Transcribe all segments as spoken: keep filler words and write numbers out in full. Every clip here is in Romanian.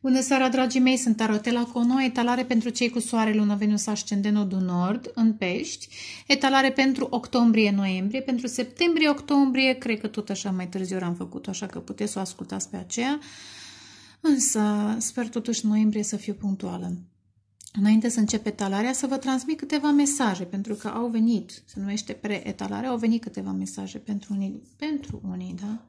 Bună seara, dragii mei, sunt Tarotela cu o nouă etalare pentru cei cu soare, lună, Venus, ascendent, nodul nord, în Pești. Etalare pentru octombrie-noiembrie, pentru septembrie-octombrie, cred că tot așa mai târziu am făcut-o, așa că puteți să o ascultați pe aceea. Însă sper totuși noiembrie să fiu punctuală. Înainte să încep etalarea, să vă transmit câteva mesaje, pentru că au venit, se numește pre-etalare, au venit câteva mesaje pentru unii, pentru unii, da?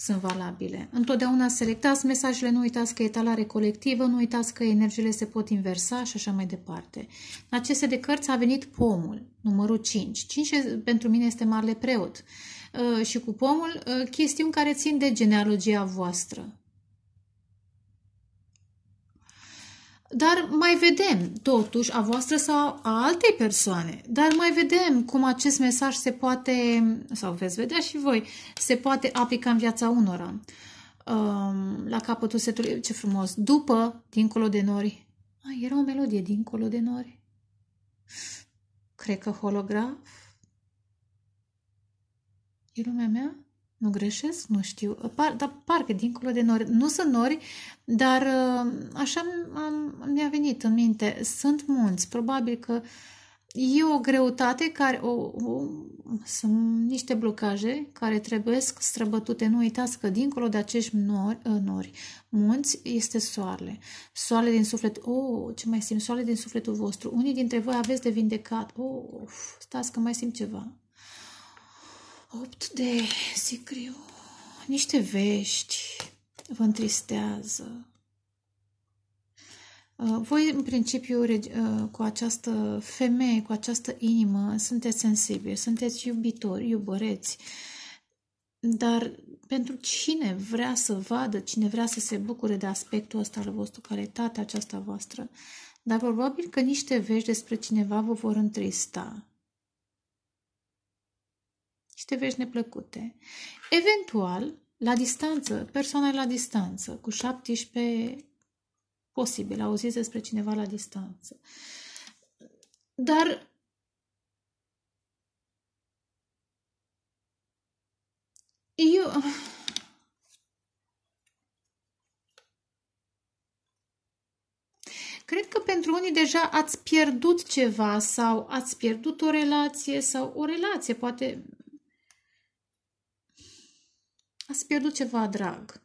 Sunt valabile. Întotdeauna selectați mesajele, nu uitați că e etalare colectivă, nu uitați că energiile se pot inversa și așa mai departe. În aceste de cărți a venit pomul, numărul cinci. cinci pentru mine este marele preot. Și cu pomul, chestiuni care țin de genealogia voastră. Dar mai vedem, totuși, a voastră sau a altei persoane, dar mai vedem cum acest mesaj se poate, sau veți vedea și voi, se poate aplica în viața unora. La capătul setului, ce frumos, după, dincolo de nori. A, era o melodie, dincolo de nori. Cred că holograf. E lumea mea? Nu greșesc? Nu știu. Par, dar parcă dincolo de nori. Nu sunt nori, dar așa mi-a venit în minte. Sunt munți. Probabil că e o greutate care... O, o, sunt niște blocaje care trebuie străbătute. Nu uitați că dincolo de acești nori, nori munți este soarele. Soarele din suflet. Oh, ce mai simt? Soarele din sufletul vostru. Unii dintre voi aveți de vindecat. Oh, stați că mai simt ceva. opt de sicriu, niște vești vă întristează. Voi, în principiu, cu această femeie, cu această inimă, sunteți sensibili, sunteți iubitori, iubăreți. Dar pentru cine vrea să vadă, cine vrea să se bucure de aspectul ăsta al vostru, calitatea aceasta voastră, dar probabil că niște vești despre cineva vă vor întrista. Niște vești neplăcute. Eventual, la distanță, persoana la distanță, cu șaptesprezece posibil, auziți despre cineva la distanță. Dar eu... Cred că pentru unii deja ați pierdut ceva sau ați pierdut o relație sau o relație, poate... Ați pierdut ceva drag.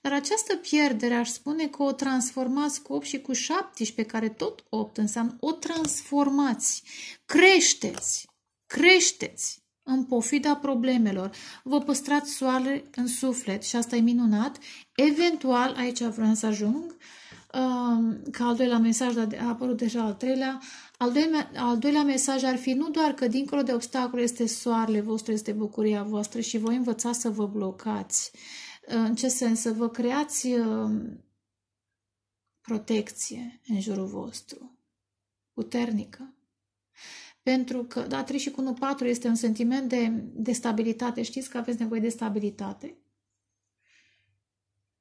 Dar această pierdere aș spune că o transformați cu opt și cu șaptesprezece, care tot opt înseamnă o transformați. Creșteți, creșteți în pofida problemelor. Vă păstrați soarele în suflet și asta e minunat. Eventual, aici vreau să ajung, că al doilea mesaj, dar a apărut deja al treilea, al doilea, al doilea mesaj ar fi nu doar că dincolo de obstacole este soarele vostru, este bucuria voastră și voi învățați să vă blocați. În ce sens? Să vă creați protecție în jurul vostru, puternică. Pentru că, da, trei și cu unu, patru este un sentiment de, de stabilitate. Știți că aveți nevoie de stabilitate.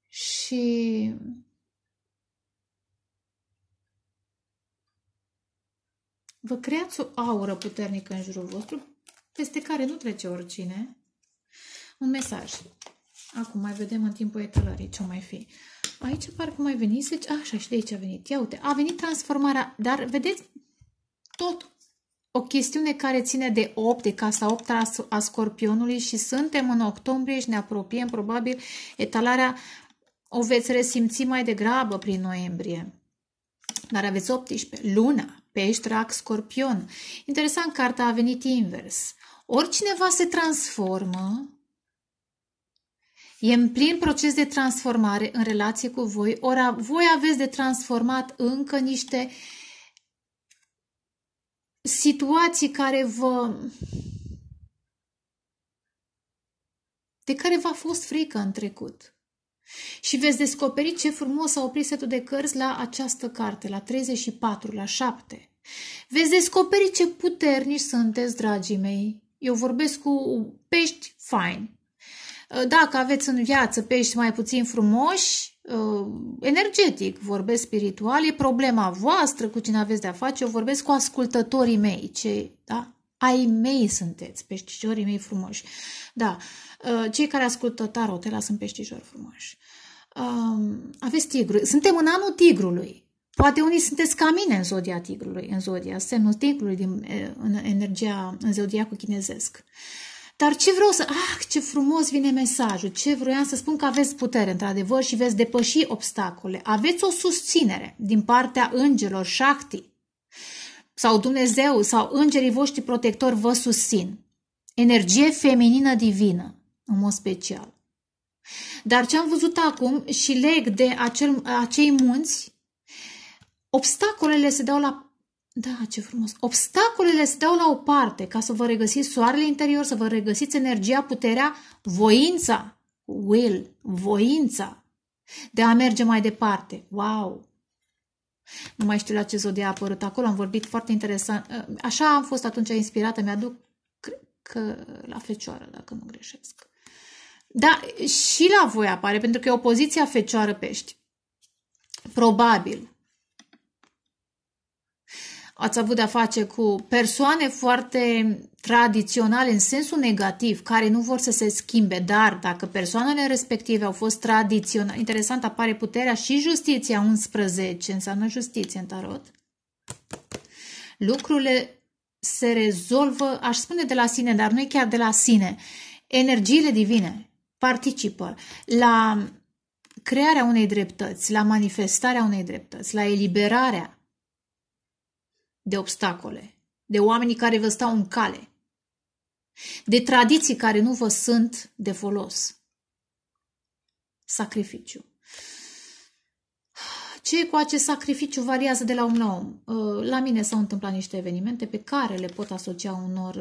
Și... Vă creați o aură puternică în jurul vostru, peste care nu trece oricine. Un mesaj. Acum mai vedem în timpul etalării ce mai fi. Aici parcă mai venise... Așa, și de aici a venit. Ia uite, a venit transformarea, dar vedeți tot o chestiune care ține de opt, de casa opt a Scorpionului și suntem în octombrie și ne apropiem, probabil etalarea o veți resimți mai degrabă prin noiembrie. Dar aveți optsprezece, luna. Pești, rac, scorpion. Interesant, cartea a venit invers. Oricineva se transformă, e în plin proces de transformare în relație cu voi, ori voi aveți de transformat încă niște situații care vă... de care v-a fost frică în trecut. Și veți descoperi ce frumos s-a oprit setul de cărți la această carte, la treizeci și patru, la șapte. Veți descoperi ce puternici sunteți, dragii mei. Eu vorbesc cu pești faini. Dacă aveți în viață pești mai puțin frumoși, energetic, vorbesc spiritual, e problema voastră cu cine aveți de-a face. Eu vorbesc cu ascultătorii mei, cei, da? Ai mei sunteți, peștișorii mei frumoși. Da, cei care ascultă Tarotela sunt peștișori frumoși. um, aveți tigru. Suntem în anul tigrului. Poate unii sunteți ca mine în zodia tigrului, în zodia, semnul tigrului din, în energia, în zodiacul chinezesc. Dar ce vreau să... Ah, ce frumos vine mesajul! Ce vroiam să spun, că aveți putere, într-adevăr, și veți depăși obstacole. Aveți o susținere din partea îngerilor, Shakti, sau Dumnezeu, sau îngerii voștri protectori vă susțin. Energie feminină divină, în mod special. Dar ce am văzut acum și leg de acel, acei munți, obstacolele se dau la... Da, ce frumos! Obstacolele se dau la o parte ca să vă regăsiți soarele interior, să vă regăsiți energia, puterea, voința, will, voința de a merge mai departe. Wow! Nu mai știu la ce zodie a apărut acolo, am vorbit foarte interesant. Așa am fost atunci inspirată, mi-aduc că la Fecioară, dacă nu greșesc. Da, și la voi apare, pentru că e opoziția Fecioară-Pești. Probabil. Ați avut de-a face cu persoane foarte tradiționale în sensul negativ, care nu vor să se schimbe, dar dacă persoanele respective au fost tradiționale, interesant, apare puterea și justiția unsprezece, înseamnă justiție în tarot, lucrurile se rezolvă, aș spune de la sine, dar nu e chiar de la sine, energiile divine participă la crearea unei dreptăți, la manifestarea unei dreptăți, la eliberarea de obstacole, de oamenii care vă stau în cale, de tradiții care nu vă sunt de folos. Sacrificiu. Ce cu acest sacrificiu variază de la om la om? La mine s-au întâmplat niște evenimente pe care le pot asocia unor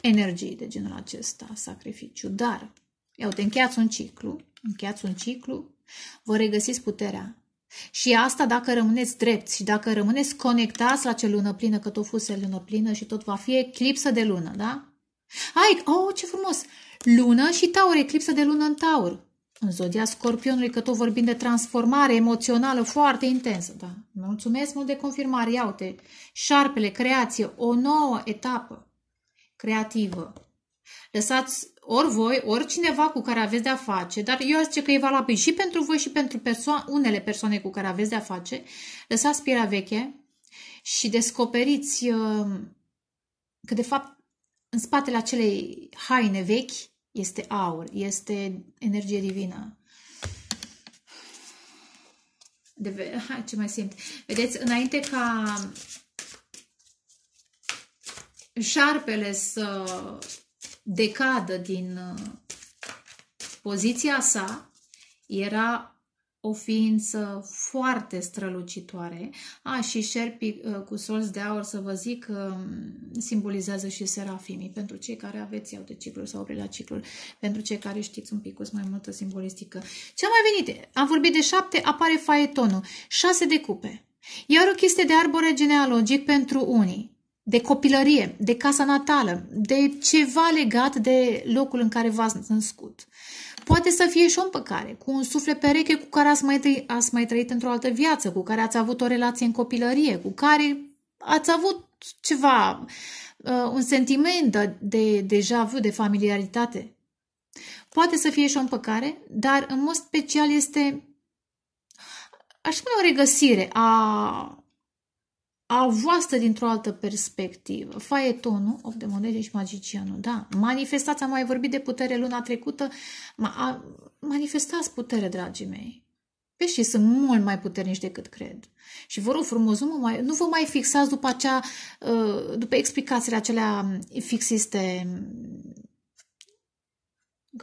energii de genul acesta, sacrificiu. Dar, ia uite, încheiați un ciclu, încheiați un ciclu, vă regăsiți puterea. Și asta dacă rămâneți drepți și dacă rămâneți conectați la ce lună plină, că tot fusese lună plină și tot va fi eclipsă de lună, da? Hai, oh, ce frumos! Lună și Taur, eclipsă de lună în Taur. În zodia Scorpionului, că tot vorbim de transformare emoțională foarte intensă, da? Mulțumesc mult de confirmare, ia uite, șarpele, creație, o nouă etapă creativă. Lăsați ori voi, ori cineva cu care aveți de-a face, dar eu zic că e valabil și pentru voi și pentru perso- unele persoane cu care aveți de-a face, lăsați pielea veche și descoperiți că, de fapt, în spatele acelei haine vechi este aur, este energie divină. De Hai, ce mai simt? Vedeți, înainte ca șarpele să decadă din poziția sa, era o ființă foarte strălucitoare. A, și șerpii cu solți de aur, să vă zic, simbolizează și serafimii. Pentru cei care aveți, iau de cicluri sau opri la cicluri, pentru cei care știți un pic mai multă simbolistică. Ce am mai venit? Am vorbit de șapte, apare faetonul. Șase de cupe. Iar o chestie de arbore genealogic pentru unii, de copilărie, de casa natală, de ceva legat de locul în care v-ați născut. Poate să fie și o împăcare cu un suflet pereche cu care ați mai, trăi, ați mai trăit într-o altă viață, cu care ați avut o relație în copilărie, cu care ați avut ceva, un sentiment de, de deja vu, de familiaritate. Poate să fie și o împăcare, dar în mod special este, aș spune, o regăsire a... a voastră dintr-o altă perspectivă. Faetonul, opt de monede și magicianul, da. Manifestați, am mai vorbit de putere luna trecută. Ma, a, manifestați putere, dragii mei. Peștii sunt mult mai puternici decât cred. Și vă rog frumos, nu, mai, nu vă mai fixați după, acea, după explicațiile acelea fixiste.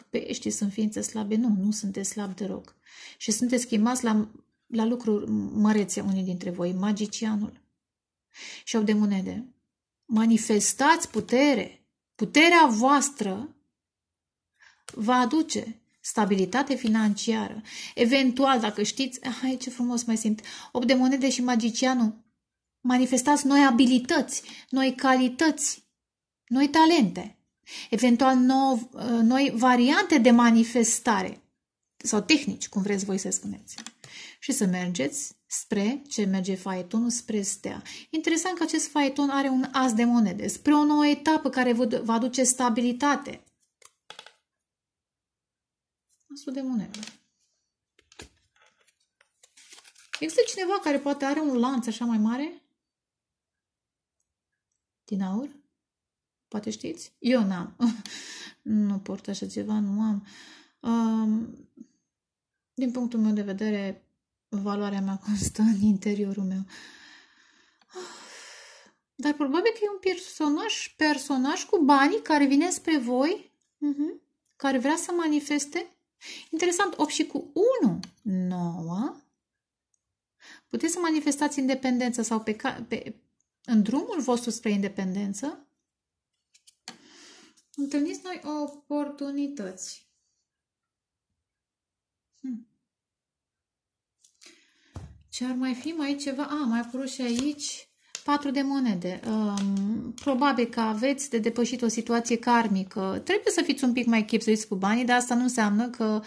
Peștii sunt ființe slabe. Nu, nu sunteți slabi deloc. Și sunteți chemați la, la lucruri mărețe unii dintre voi. Magicianul și opt de monede. Manifestați putere. Puterea voastră vă aduce stabilitate financiară. Eventual, dacă știți, hai ce frumos mai simt, opt de monede și magicianul, manifestați noi abilități, noi calități, noi talente. Eventual, nou, noi variante de manifestare sau tehnici, cum vreți voi să spuneți. Și să mergeți spre ce merge faetonul, spre stea. Interesant că acest faeton are un as de monede, spre o nouă etapă care vă aduce stabilitate. Asul de monedă. Există cineva care poate are un lanț așa mai mare? Din aur? Poate știți? Eu n-am. Nu port așa ceva, nu am. Um, din punctul meu de vedere, valoarea mea constă în interiorul meu. Dar probabil că e un personaj, personaj cu banii care vine spre voi, uh-huh, care vrea să manifeste. Interesant, opt și cu unu, nouă. Puteți să manifestați independență sau pe, pe, în drumul vostru spre independență. Întâlniți noi oportunități. Hmm. Ce ar mai fi mai ceva? A, mai apărut și aici patru de monede. Um, probabil că aveți de depășit o situație karmică. Trebuie să fiți un pic mai chipzuiți cu banii, dar asta nu înseamnă că...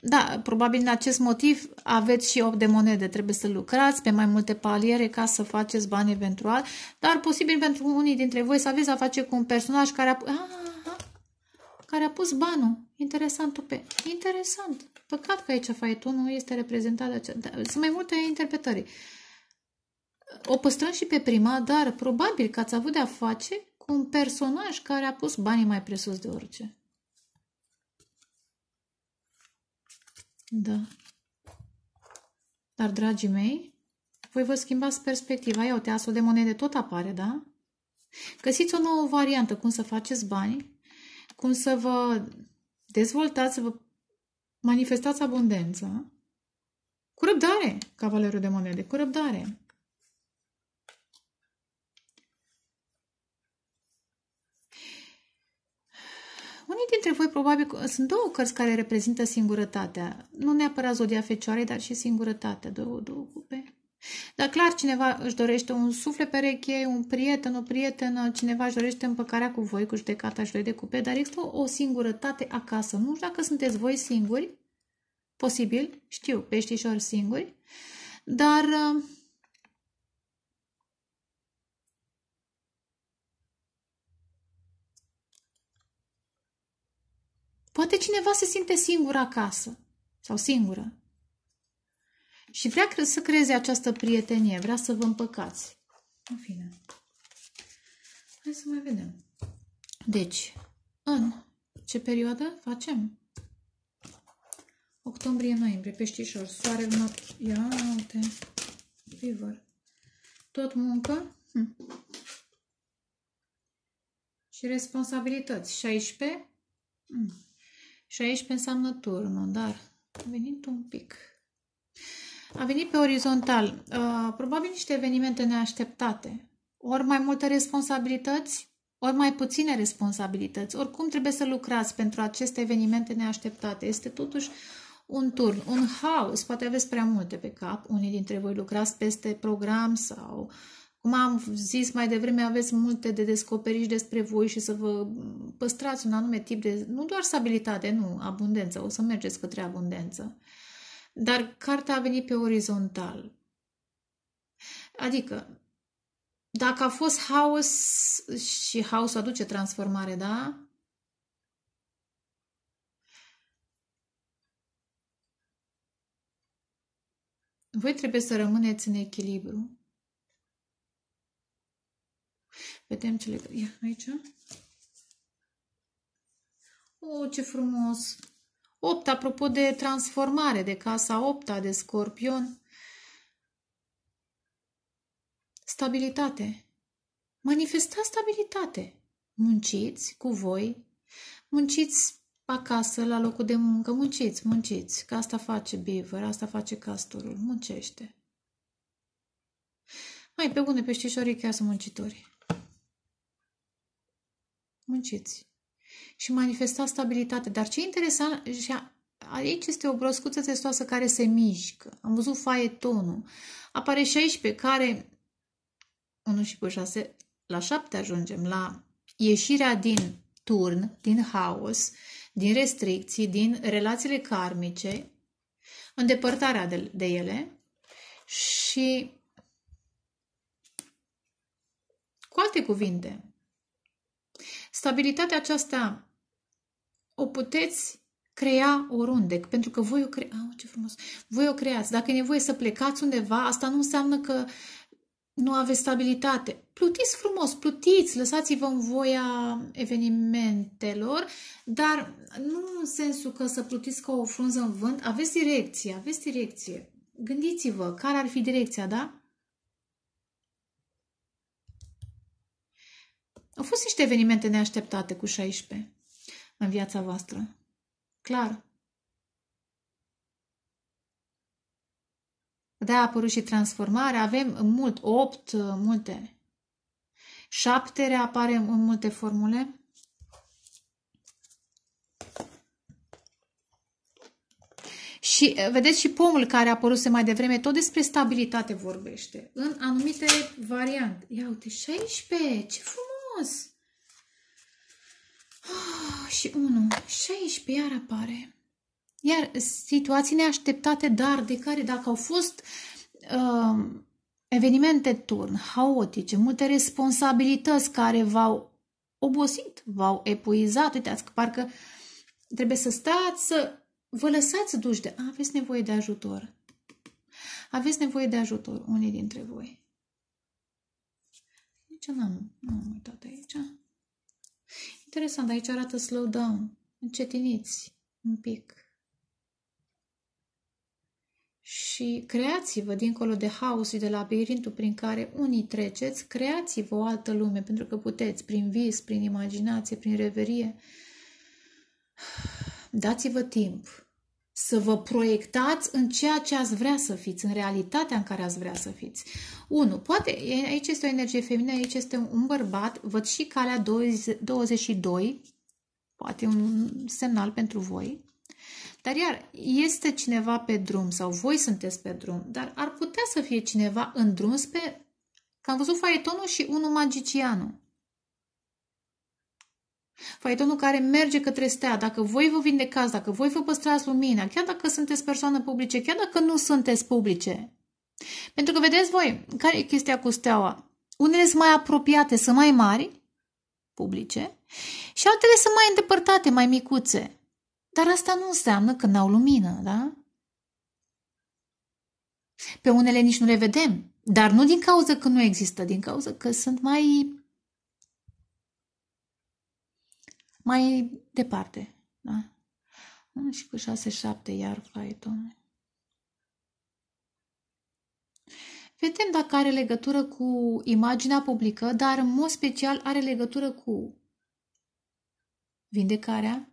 Da, probabil în acest motiv aveți și opt de monede. Trebuie să lucrați pe mai multe paliere ca să faceți bani eventual. Dar posibil pentru unii dintre voi să aveți a face cu un personaj care a, a, a, care a pus banul. Interesant, pe. Interesant. Păcat că aici faietonul este reprezentat de acest... Da, sunt mai multe interpretări. O păstrăm și pe prima, dar probabil că ați avut de a face cu un personaj care a pus banii mai presus de orice. Da. Dar, dragii mei, voi vă schimbați perspectiva. Ia uite, asul de monede tot apare, da? Găsiți o nouă variantă cum să faceți bani, cum să vă dezvoltați, să vă manifestați abundența. Cu răbdare, cavalerul de monede, cu răbdare. Unii dintre voi, probabil, sunt două cărți care reprezintă singurătatea. Nu neapărat zodia fecioarei, dar și singurătatea. Două, două cupe. Dar clar, cineva își dorește un suflet pereche, un prieten, o prietenă, cineva își dorește împăcarea cu voi, cu judecata și doi de cupe, dar există o, o singurătate acasă. Nu știu dacă sunteți voi singuri, posibil, știu, peștișori singuri, dar... Poate cineva se simte singur acasă sau singură și vrea să creeze această prietenie, vrea să vă împăcați. În fine, hai să mai vedem. Deci, în ce perioadă facem? Octombrie-noiembrie, peștișor, soare, lună, ia, uite, river, tot muncă hm. și responsabilități, șaisprezece. Hm. Și aici înseamnă turnul, dar a venit un pic. A venit pe orizontal. Uh, probabil niște evenimente neașteptate. Ori mai multe responsabilități, ori mai puține responsabilități. Oricum trebuie să lucrați pentru aceste evenimente neașteptate. Este totuși un turn, un haos. Poate aveți prea multe pe cap. Unii dintre voi lucrați peste program sau... Cum am zis mai devreme, aveți multe de descoperit despre voi și să vă păstrați un anume tip de, nu doar stabilitate, nu, abundență, o să mergeți către abundență. Dar cartea a venit pe orizontal. Adică, dacă a fost haos și haosul aduce transformare, da? Voi trebuie să rămâneți în echilibru. Vedem ce legătură. Ia, aici. O, ce frumos! opt, apropo de transformare, de casa opt, de scorpion. Stabilitate. Manifestați stabilitate. Munciți cu voi. Munciți acasă, la locul de muncă. Munciți, munciți. Că asta face Beaver, asta face castorul. Muncește. Hai, pe bune, peștișorii chiar sunt muncitori. Munciți. Și manifestați stabilitate. Dar ce interesant, și aici este o broscuță testoasă care se mișcă. Am văzut faietonul. Apare șaisprezece pe care unu și pe șase, la șapte ajungem, la ieșirea din turn, din haos, din restricții, din relațiile karmice, îndepărtarea de, de ele și cu alte cuvinte, stabilitatea aceasta o puteți crea oriunde, pentru că voi o cre... Au, ce frumos. Voi o creați. Dacă e nevoie să plecați undeva, asta nu înseamnă că nu aveți stabilitate. Plutiți frumos, plutiți, lăsați-vă în voia evenimentelor, dar nu în sensul că să plutiți ca o frunză în vânt. Aveți direcție, aveți direcție. Gândiți-vă care ar fi direcția, da? Au fost niște evenimente neașteptate cu șaisprezece în viața voastră. Clar. De-aia a apărut și transformarea. Avem mult, opt, multe. șapte reapare în multe formule. Și vedeți și pomul care a apăruse mai devreme, tot despre stabilitate vorbește. În anumite variante. Ia uite, șaisprezece, ce frumos! Oh, și unu, șaisprezece iar apare. Iar situații neașteptate, dar de care dacă au fost uh, evenimente turn, haotice, multe responsabilități care v-au obosit, v-au epuizat, uitați că parcă trebuie să stați, să vă lăsați duși de... Aveți nevoie de ajutor. Aveți nevoie de ajutor, unii dintre voi. Nici n-am uitat aici. Interesant, aici arată slow down. Încetiniți un pic. Și creați-vă, dincolo de haos și de labirintul prin care unii treceți, creați-vă o altă lume, pentru că puteți, prin vis, prin imaginație, prin reverie. Dați-vă timp să vă proiectați în ceea ce ați vrea să fiți, în realitatea în care ați vrea să fiți. unu. Poate, aici este o energie feminină, aici este un bărbat, văd și calea douăzeci și doi, poate un semnal pentru voi. Dar iar, este cineva pe drum sau voi sunteți pe drum, dar ar putea să fie cineva în drum spre... Că am văzut faetonul și unul magicianul. Faetonul care merge către stea, dacă voi vă vindecați, dacă voi vă păstrați lumina, chiar dacă sunteți persoane publice, chiar dacă nu sunteți publice. Pentru că vedeți voi, care e chestia cu steaua? Unele sunt mai apropiate, sunt mai mari, publice, și altele sunt mai îndepărtate, mai micuțe. Dar asta nu înseamnă că n-au lumină, da? Pe unele nici nu le vedem, dar nu din cauza că nu există, din cauza că sunt mai... mai departe, da? Și cu șase șapte iar faeton. Vedem dacă are legătură cu imaginea publică, dar în mod special are legătură cu vindecarea,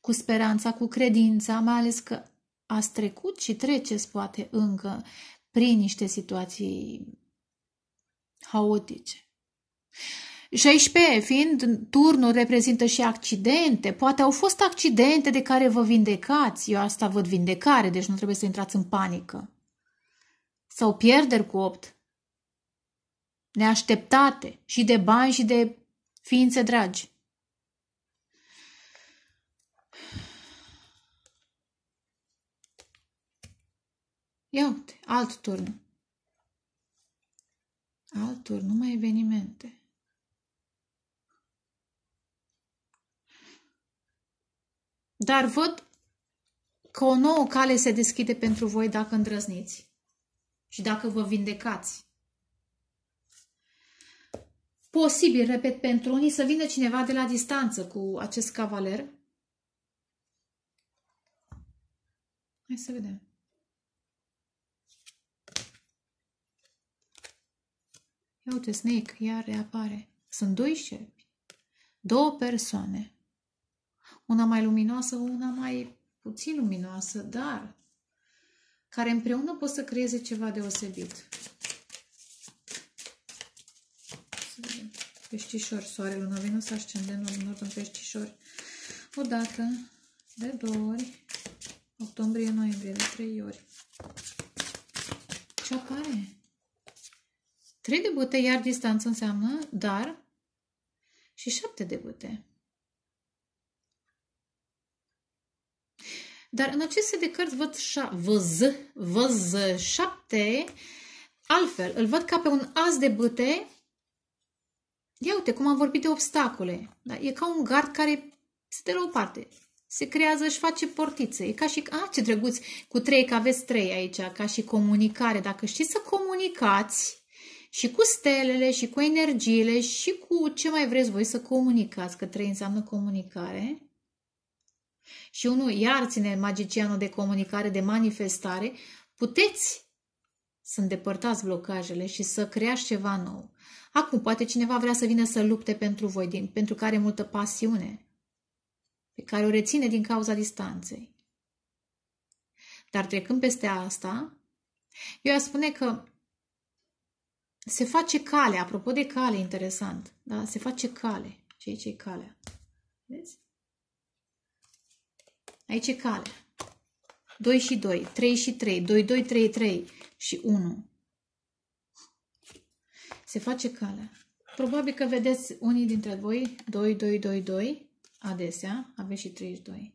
cu speranța, cu credința, mai ales că ați trecut și treceți poate încă prin niște situații haotice. șaisprezece fiind turnul reprezintă și accidente, poate au fost accidente de care vă vindecați, eu asta văd vindecare, deci nu trebuie să intrați în panică. Sau pierderi cu opt, neașteptate și de bani și de ființe dragi. Ia uite, alt turn. Alt turn, numai evenimente. Dar văd că o nouă cale se deschide pentru voi dacă îndrăzniți și dacă vă vindecați. Posibil, repet, pentru unii să vină cineva de la distanță cu acest cavaler. Hai să vedem. Ia uite, snake, iar reapare. Sunt doi șerpi, două persoane. Una mai luminoasă, una mai puțin luminoasă, dar care împreună pot să creeze ceva deosebit. Peștișori, soare, luna, Venus, ascendent, nord în peștișori. O dată, de două ori, octombrie, noiembrie, de trei ori. Ce apare? Trei de bute, iar distanță înseamnă dar și șapte de bute. Dar în acest set de cărți văd, văz, văz șapte, altfel, îl văd ca pe un as de bâte. Ia uite cum am vorbit de obstacole, da? E ca un gard care se dă la o parte, se creează, își face portițe. E ca și, a, ce drăguț, cu trei, că aveți trei aici, ca și comunicare. Dacă știți să comunicați și cu stelele, și cu energiile, și cu ce mai vreți voi să comunicați, că trei înseamnă comunicare. Și unul, iar ține magicianul de comunicare, de manifestare, puteți să îndepărtați blocajele și să creați ceva nou. Acum, poate cineva vrea să vină să lupte pentru voi, din, pentru că are multă pasiune, pe care o reține din cauza distanței. Dar trecând peste asta, eu aș spune că se face cale, apropo de cale, interesant, da? Se face cale, cei ce-i calea. Vezi? Aici e calea. doi și doi, trei și trei, doi, doi, trei, trei și unu. Se face calea. Probabil că vedeți unii dintre voi doi, doi, doi, doi, adesea, aveți și treizeci și doi.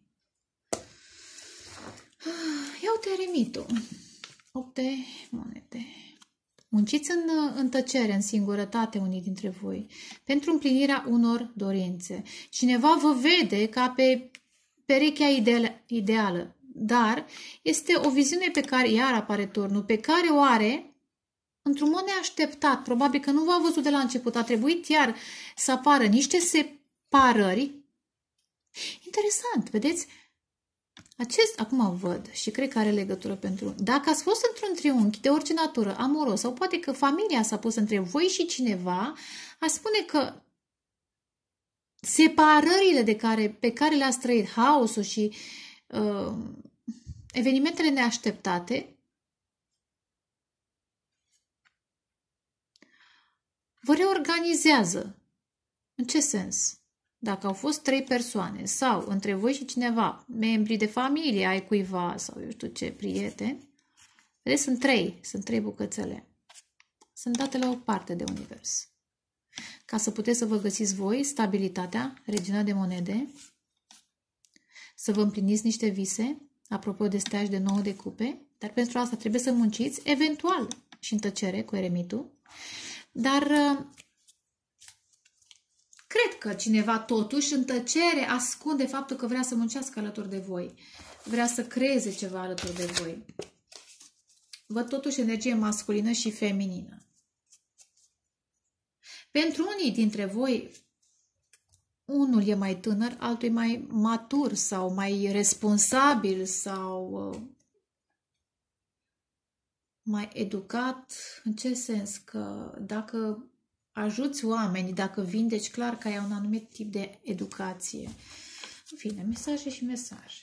Ia uite eremitul. opt monede. Munciți în, în tăcere, în singurătate unii dintre voi, pentru împlinirea unor dorințe. Cineva vă vede ca pe perechea ideală, dar este o viziune pe care, iar apare turnul, pe care o are într-un mod neașteptat. Probabil că nu v-a văzut de la început. A trebuit iar să apară niște separări. Interesant, vedeți? Acest, acum văd și cred că are legătură pentru... Dacă ați fost într-un triunghi de orice natură, amoros, sau poate că familia s-a pus între voi și cineva, aș spune că separările de care, pe care le-ați trăit, haosul și uh, evenimentele neașteptate, vă reorganizează. În ce sens? Dacă au fost trei persoane sau între voi și cineva, membrii de familie, ai cuiva sau eu știu ce, prieteni, vedeți, sunt trei, sunt trei bucățele. Sunt date la o parte de univers. Ca să puteți să vă găsiți voi stabilitatea, regina de monede, să vă împliniți niște vise, apropo de stea și de nouă de cupe, dar pentru asta trebuie să munciți, eventual și în tăcere cu eremitul, dar cred că cineva totuși în tăcere ascunde faptul că vrea să muncească alături de voi, vrea să creeze ceva alături de voi. Văd totuși energie masculină și feminină. Pentru unii dintre voi, unul e mai tânăr, altul e mai matur sau mai responsabil sau uh, mai educat. În ce sens? Că dacă ajuți oamenii, dacă vindeci, clar că ai un anumit tip de educație. În fine, mesaje și mesaje.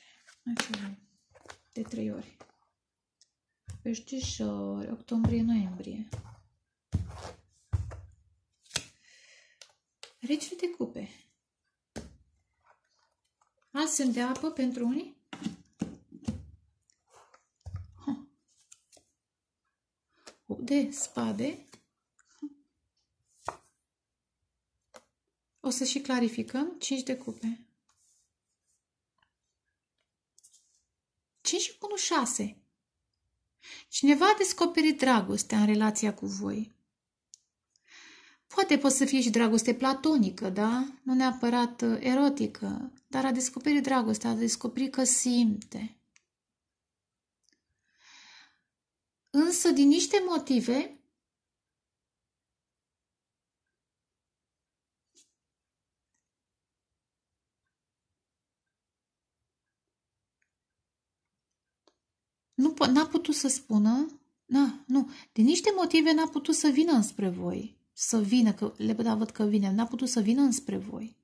De trei ori. Peștișori, octombrie, noiembrie. Regele de cupe. Alți sunt de apă pentru unii. De spade. O să și clarificăm. cinci de cupe. cinci și unu, șase. Cineva a descoperit dragostea în relația cu voi. Poate poate să fie și dragoste platonică, da? Nu neapărat erotică, dar a descoperit dragostea, a descoperit că simte. Însă, din niște motive, nu n-a putut să spună, na, nu, din niște motive n-a putut să vină înspre voi. Să vină, că lepăda văd că vine, n-a putut să vină înspre voi.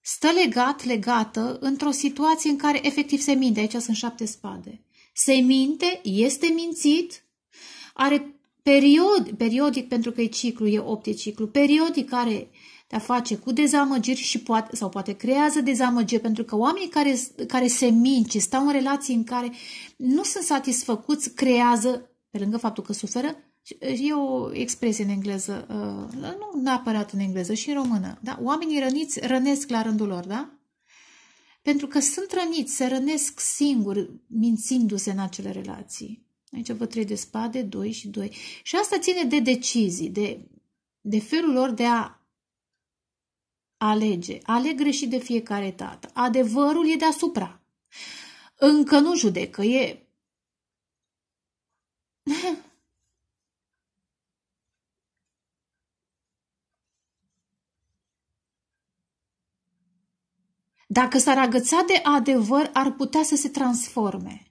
Stă legat, legată, într-o situație în care efectiv se minte. Aici sunt șapte spade. Se minte, este mințit, are period, periodic, pentru că e ciclu, e opt, e ciclu, periodic are de-a face cu dezamăgiri și poate, sau poate creează dezamăgiri, pentru că oamenii care, care se mint și stau în relații în care nu sunt satisfăcuți, creează, pe lângă faptul că suferă, e o expresie în engleză, nu neapărat în engleză, și în română. Da? Oamenii răniți rănesc la rândul lor, da? Pentru că sunt răniți, se rănesc singuri, mințindu-se în acele relații. Aici văd trei de spade, doi și doi. Și asta ține de decizii, de, de felul lor de a alege. Aleg greșit de fiecare dată. Adevărul e deasupra. Încă nu judecă, e... Dacă s-ar agăța de adevăr, ar putea să se transforme.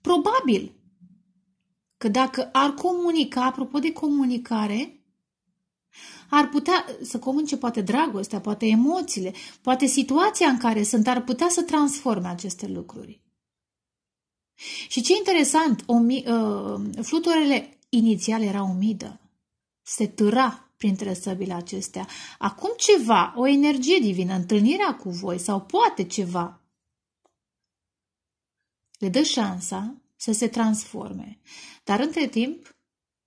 Probabil că dacă ar comunica, apropo de comunicare, ar putea să comunice poate dragostea, poate emoțiile, poate situația în care sunt, ar putea să transforme aceste lucruri. Și ce interesant, o mi, uh, fluturele inițiale era o midă, se târa printre săbile acestea. Acum ceva, o energie divină, întâlnirea cu voi sau poate ceva, le dă șansa să se transforme. Dar între timp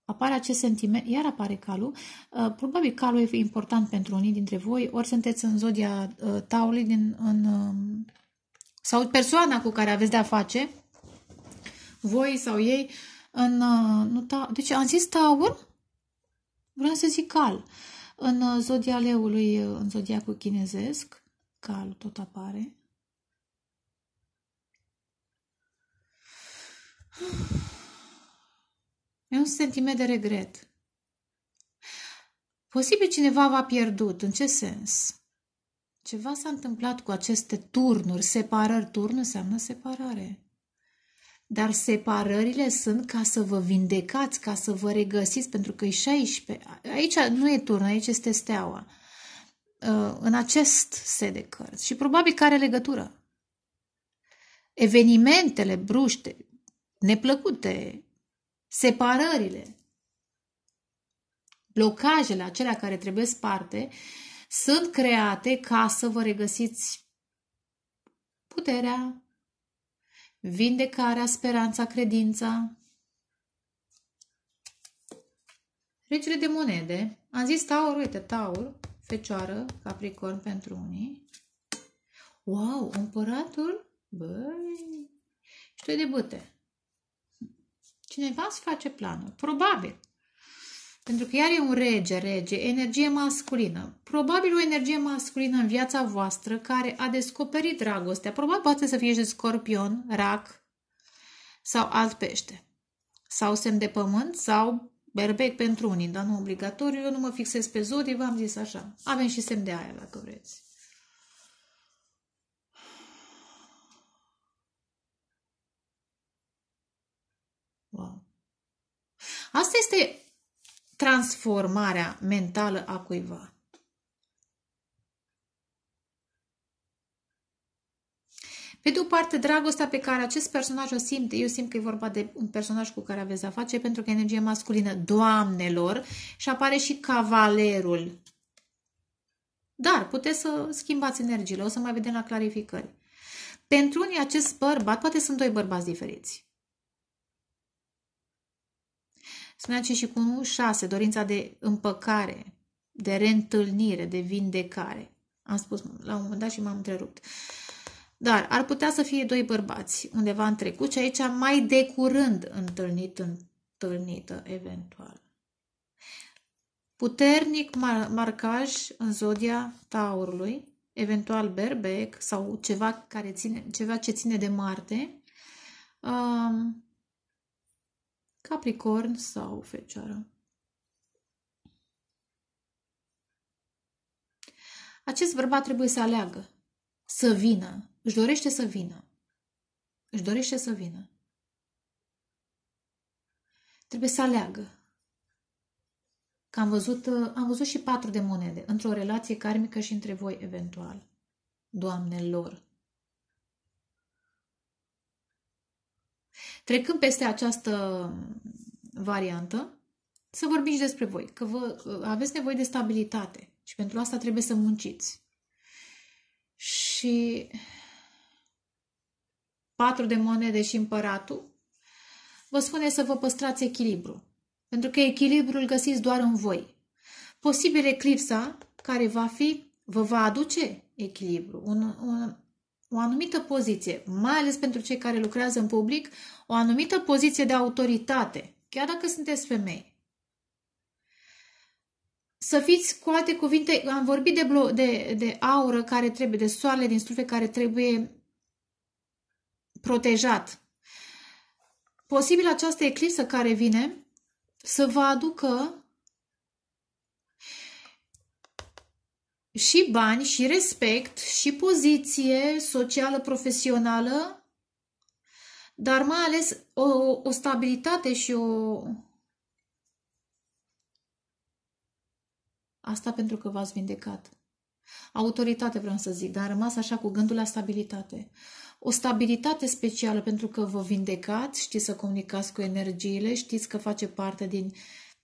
apare acest sentiment, iar apare calul. Uh, probabil calul e important pentru unii dintre voi, ori sunteți în zodia uh, taului din, în, uh, sau persoana cu care aveți de-a face, voi sau ei, în... Uh, nu ta, deci am zis taur? Vreau să zic cal. În uh, zodia leului, uh, în zodiacul chinezesc, calul tot apare. E un sentiment de regret. Posibil cineva v-a pierdut. În ce sens? Ceva s-a întâmplat cu aceste turnuri, separări. Turn înseamnă separare. Dar separările sunt ca să vă vindecați, ca să vă regăsiți, pentru că e șaisprezece. Aici nu e turn, aici este steaua. În acest set de cărți. Și probabil că are legătură. Evenimentele bruște, neplăcute, separările, blocajele acelea care trebuie sparte, sunt create ca să vă regăsiți puterea, vindecarea, speranța, credința. Regele de monede. Am zis taur, uite, taur, fecioară, capricorn pentru unii. Wow, împăratul, băi, știu de bâte. Cineva îți face planul. Probabil. Pentru că iar e un rege, rege, energie masculină. Probabil o energie masculină în viața voastră care a descoperit dragostea. Probabil poate să fie și scorpion, rac sau alt pește. Sau semn de pământ sau berbec pentru unii, dar nu obligatoriu. Eu nu mă fixez pe zodii, v-am zis așa. Avem și semn de aia, dacă vreți. Wow. Asta este transformarea mentală a cuiva. Pe de o parte, dragostea pe care acest personaj o simte, eu simt că e vorba de un personaj cu care aveți a face, pentru că energie masculină, doamnelor, și apare și cavalerul. Dar puteți să schimbați energiile, o să mai vedem la clarificări. Pentru unii acest bărbat, poate sunt doi bărbați diferiți. Spunea ce și cu șase, dorința de împăcare, de reîntâlnire, de vindecare. Am spus la un moment dat și m-am întrerupt. Dar ar putea să fie doi bărbați undeva în trecut și aici mai de curând întâlnit, întâlnită eventual. Puternic mar marcaj în zodia taurului, eventual berbec sau ceva, care ține, ceva ce ține de Marte. Um, Capricorn sau fecioară. Acest bărbat trebuie să aleagă, să vină. Își dorește să vină. Își dorește să vină. Trebuie să aleagă. Că am văzut, am văzut și patru de monede într-o relație karmică și între voi eventual. Doamnelor! Trecând peste această variantă, să vorbim și despre voi, că vă, aveți nevoie de stabilitate și pentru asta trebuie să munciți. Și patru de monede și împăratul vă spune să vă păstrați echilibru, pentru că echilibrul îl găsiți doar în voi. Posibil eclipsa care va fi, vă va aduce echilibru, un, un, o anumită poziție, mai ales pentru cei care lucrează în public, o anumită poziție de autoritate, chiar dacă sunteți femei. Să fiți, cu alte cuvinte, am vorbit de, de, de aură care trebuie, de soarele din stufe care trebuie protejat. Posibil această eclipsă care vine să vă aducă și bani, și respect, și poziție socială, profesională, dar mai ales o, o stabilitate și o... Asta pentru că v-ați vindecat. Autoritate vreau să zic, dar a rămas așa cu gândul la stabilitate. O stabilitate specială pentru că vă vindecați, știți să comunicați cu energiile, știți că face parte din,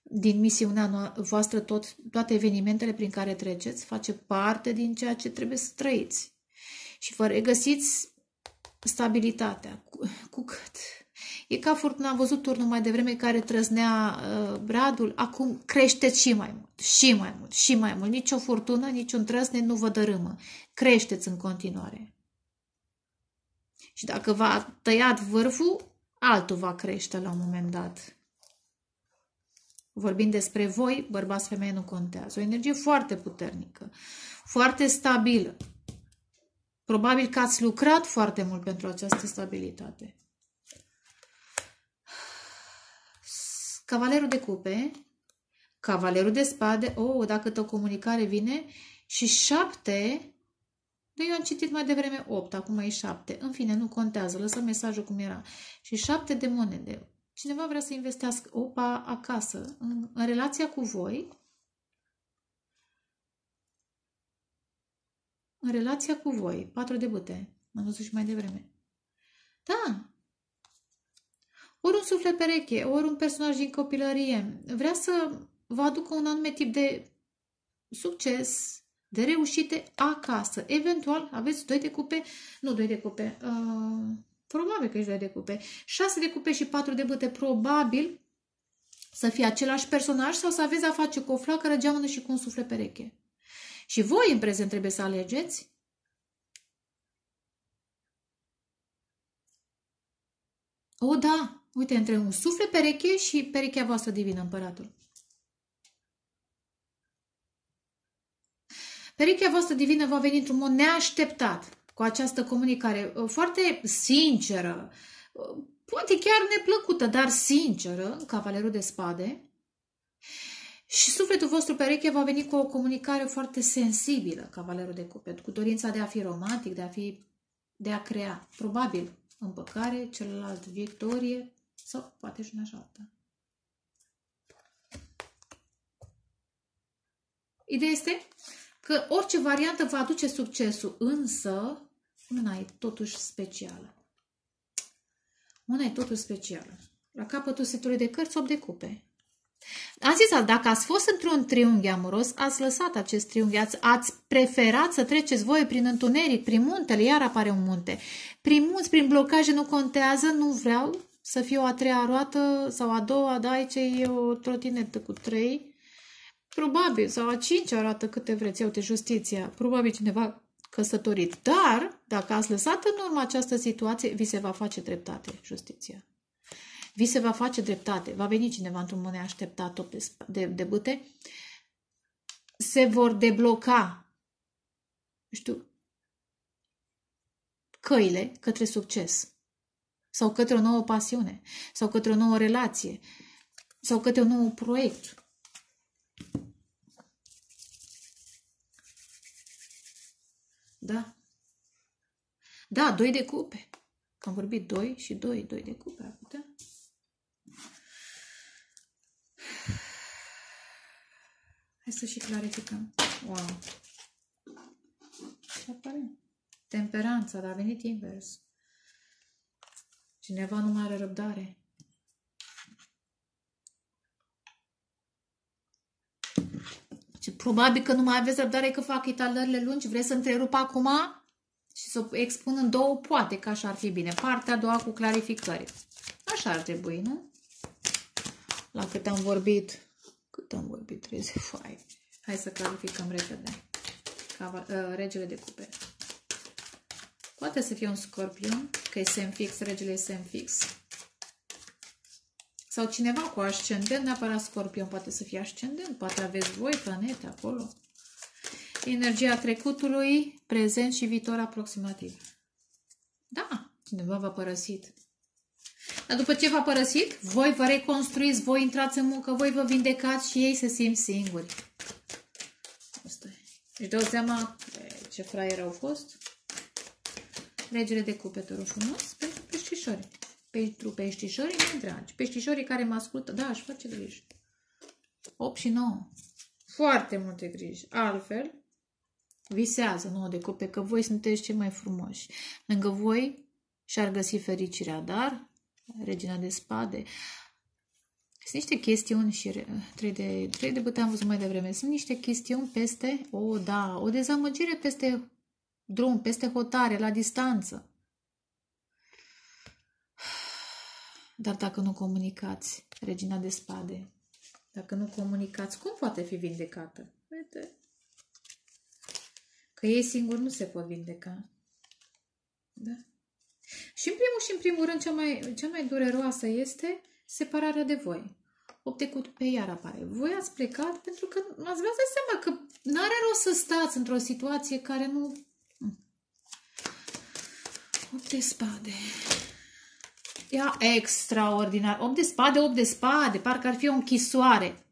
din misiunea voastră tot, toate evenimentele prin care treceți, face parte din ceea ce trebuie să trăiți. Și vă regăsiți stabilitatea. Cu, cu cât... E ca furtuna, am văzut turnul mai devreme care trăznea uh, bradul, acum crește și mai mult, și mai mult, și mai mult. Nici o furtună, nici un trăsne nu vă dărâmă. Creșteți în continuare. Și dacă v-a tăiat vârful, altul va crește la un moment dat. Vorbind despre voi, bărbați, femeie nu contează. O energie foarte puternică, foarte stabilă. Probabil că ați lucrat foarte mult pentru această stabilitate. Cavalerul de cupe, cavalerul de spade, o, oh, dacă o comunicare vine, și șapte, eu am citit mai devreme opt, acum e șapte, în fine, nu contează, lăsăm mesajul cum era, și șapte de monede. Cineva vrea să investească, opa, acasă, în, în relația cu voi, în relația cu voi, patru de bute, m-am văzut și mai devreme, da, ori un suflet pereche, ori un personaj din copilărie, vrea să vă aducă un anume tip de succes, de reușite acasă. Eventual, aveți doi de cupe, nu doi de cupe, uh, probabil că ești doi de cupe, șase de cupe și patru de bâte, probabil să fie același personaj sau să aveți a face cu o flacără geamănă și cu un suflet pereche. Și voi în prezent trebuie să alegeți. O, da! Uite, între un suflet pereche și perechea voastră divină, împăratul. Perechea voastră divină va veni într-un mod neașteptat cu această comunicare foarte sinceră, poate chiar neplăcută, dar sinceră, cavalerul de spade. Și sufletul vostru pereche va veni cu o comunicare foarte sensibilă, cavalerul de cupe, cu dorința de a fi romantic, de a, fi, de a crea, probabil, împăcare, celălalt victorie sau poate și una și alta. Ideea este că orice variantă va aduce succesul, însă una e totuși specială. Una e totuși specială. La capătul setului de cărți, opt de cupe. Am zis, dacă ați fost într-un triunghi amoros, ați lăsat acest triunghi, ați, ați preferat să treceți voi prin întuneric, prin muntele, iar apare un munte. Prin munți, prin blocaje, nu contează, nu vreau să fie o a treia roată sau a doua, da, aici e o trotinetă cu trei, probabil, sau a cincea roată, câte vreți, uite, justiția, probabil cineva căsătorit. Dar, dacă ați lăsat în urmă această situație, vi se va face dreptate, justiția. Vi se va face dreptate, va veni cineva într-un mod neașteptat, top de, de, de bâte, se vor debloca, știu, căile către succes sau către o nouă pasiune sau către o nouă relație sau către un nou proiect. Da. Da, doi de cupe. Am vorbit doi și doi, doi de cupe, ar putea. Hai să și clarificăm. Wow! Ce apare? Temperanța, dar a venit invers. Cineva nu mai are răbdare. Probabil că nu mai aveți răbdare că fac italările lungi. Vreți să întrerup acum și să o expun în două? Poate că așa ar fi bine. Partea a doua cu clarificări. Așa ar trebui, nu? La cât am vorbit... Cât am vorbit? treizeci și cinci. Hai să clarificăm repede. Caval, uh, regele de cupe. Poate să fie un scorpion, că e semn fix, regele e semn fix. Sau cineva cu ascendent, neapărat Scorpion, poate să fie ascendent, poate aveți voi planete acolo. Energia trecutului, prezent și viitor aproximativ. Da, cineva v-a părăsit. Dar după ce v-a părăsit, voi vă reconstruiți, voi intrați în muncă, voi vă vindecați și ei se simt singuri. Asta e. Își dau seama ce fraier au fost. Regele de cupe, te rog frumos, pentru peștișori. Pentru peștișorii mei dragi. Peștișorii care mă ascultă, da, aș face griji. opt și nouă. Foarte multe griji. Altfel, visează nouă de cupe, că voi sunteți cei mai frumoși. Lângă voi și-ar găsi fericirea, dar regina de spade. Sunt niște chestiuni și trei de, trei de bătea am văzut mai devreme. Sunt niște chestiuni peste, o, oh, da, o dezamăgire peste drum, peste hotare, la distanță. Dar dacă nu comunicați, regina de spade, dacă nu comunicați, cum poate fi vindecată? Uite. Că ei singuri nu se pot vindeca. Da? Și în primul și în primul rând, cea mai, cea mai dureroasă este separarea de voi. opt de cupe pe iar apare. Voi ați plecat pentru că ați vrea să seama că n-are rost să stați într-o situație care nu... opt de spade. Ia, extraordinar. opt de spade, opt de spade. Parcă ar fi o închisoare.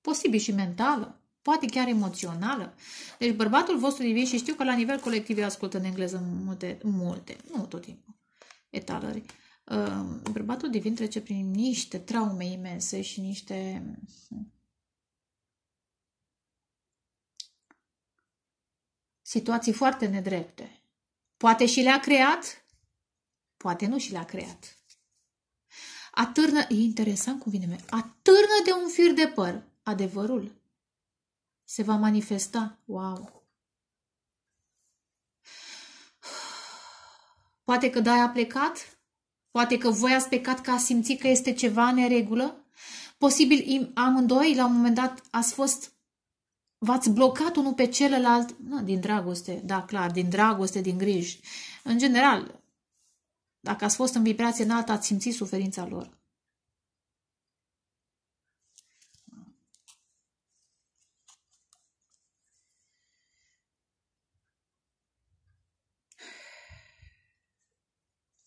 Posibil și mentală. Poate chiar emoțională. Deci bărbatul vostru divin, și știu că la nivel colectiv eu ascult în engleză multe, multe, nu tot timpul, etalări. Bărbatul divin trece prin niște traume imense și niște... situații foarte nedrepte. Poate și le-a creat, poate nu și le-a creat. Atârnă, e interesant cum vine, atârnă de un fir de păr adevărul. Se va manifesta. Wow! Poate că de-aia a plecat? Poate că voi ați plecat că ați simțit că este ceva în neregulă? Posibil amândoi, la un moment dat, ați fost... v-ați blocat unul pe celălalt? Nu, din dragoste, da, clar, din dragoste, din griji. În general, dacă ați fost în vibrație înaltă, ați simțit suferința lor.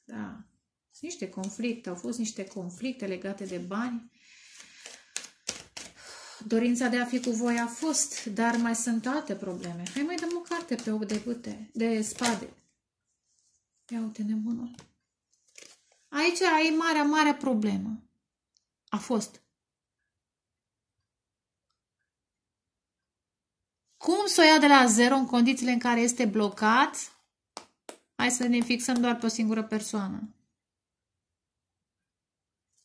Da. Sunt niște conflicte, au fost niște conflicte legate de bani. Dorința de a fi cu voi a fost, dar mai sunt alte probleme. Hai mai dăm o carte pe opt de spade. Ia uite, nebunul. Aici e marea, marea problemă. A fost. Cum să o ia de la zero în condițiile în care este blocat? Hai să ne fixăm doar pe o singură persoană.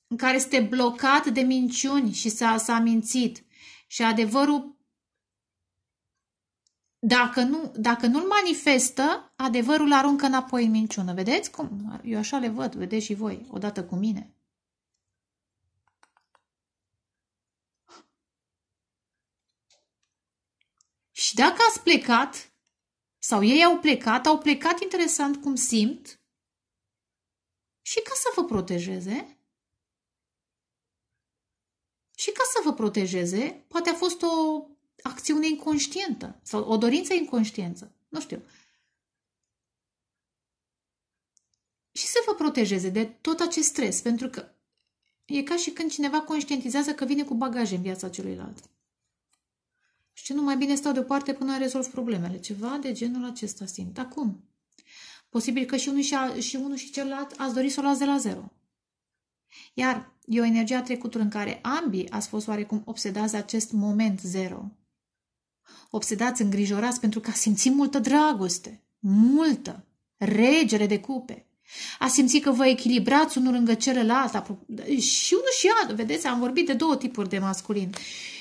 În care este blocat de minciuni și s-a mințit. Și adevărul, dacă nu, dacă nu-l manifestă, adevărul aruncă înapoi în minciună. Vedeți cum? Eu așa le văd, vedeți și voi, odată cu mine. Și dacă ați plecat... sau ei au plecat, au plecat interesant cum simt și ca să vă protejeze. Și ca să vă protejeze, poate a fost o acțiune inconștientă sau o dorință inconștientă, nu știu. Și să vă protejeze de tot acest stres, pentru că e ca și când cineva conștientizează că vine cu bagaje în viața celuilalt. Și nu mai bine stau deoparte până rezolv problemele. Ceva de genul acesta simt. Acum, posibil că și unul și, și, unu și celălalt ați dori să o luați de la zero. Iar e o energie a trecutului în care ambii ați fost oarecum obsedați de acest moment zero. Obsedați, îngrijorați pentru că ați simțit multă dragoste. Multă. Regele de cupe. Ați simțit că vă echilibrați unul lângă celălalt. Și unul și altul. Vedeți, am vorbit de două tipuri de masculin.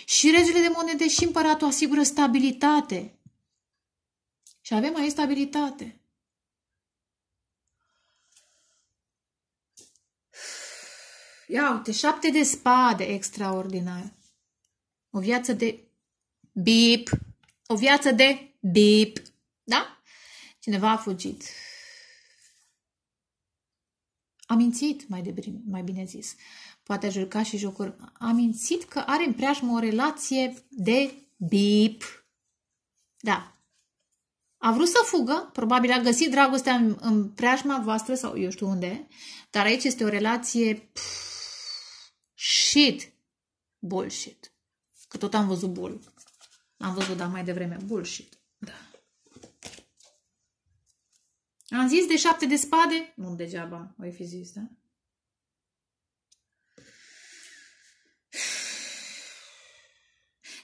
Și regele de monede și împăratul asigură stabilitate. Și avem aici stabilitate. Ia uite, șapte de spade, extraordinar. O viață de bip. O viață de bip. Da? Cineva a fugit. amințit, mai, de, mai bine zis, poate a jucat și jocuri, amințit că are în preajmă o relație de bip. Da. A vrut să fugă, probabil a găsit dragostea în, în preajma voastră sau eu știu unde, dar aici este o relație shit, bullshit. Că tot am văzut bull. L-am văzut, dar mai devreme, bullshit. Da. Am zis de șapte de spade? Nu degeaba, o fi zis, da?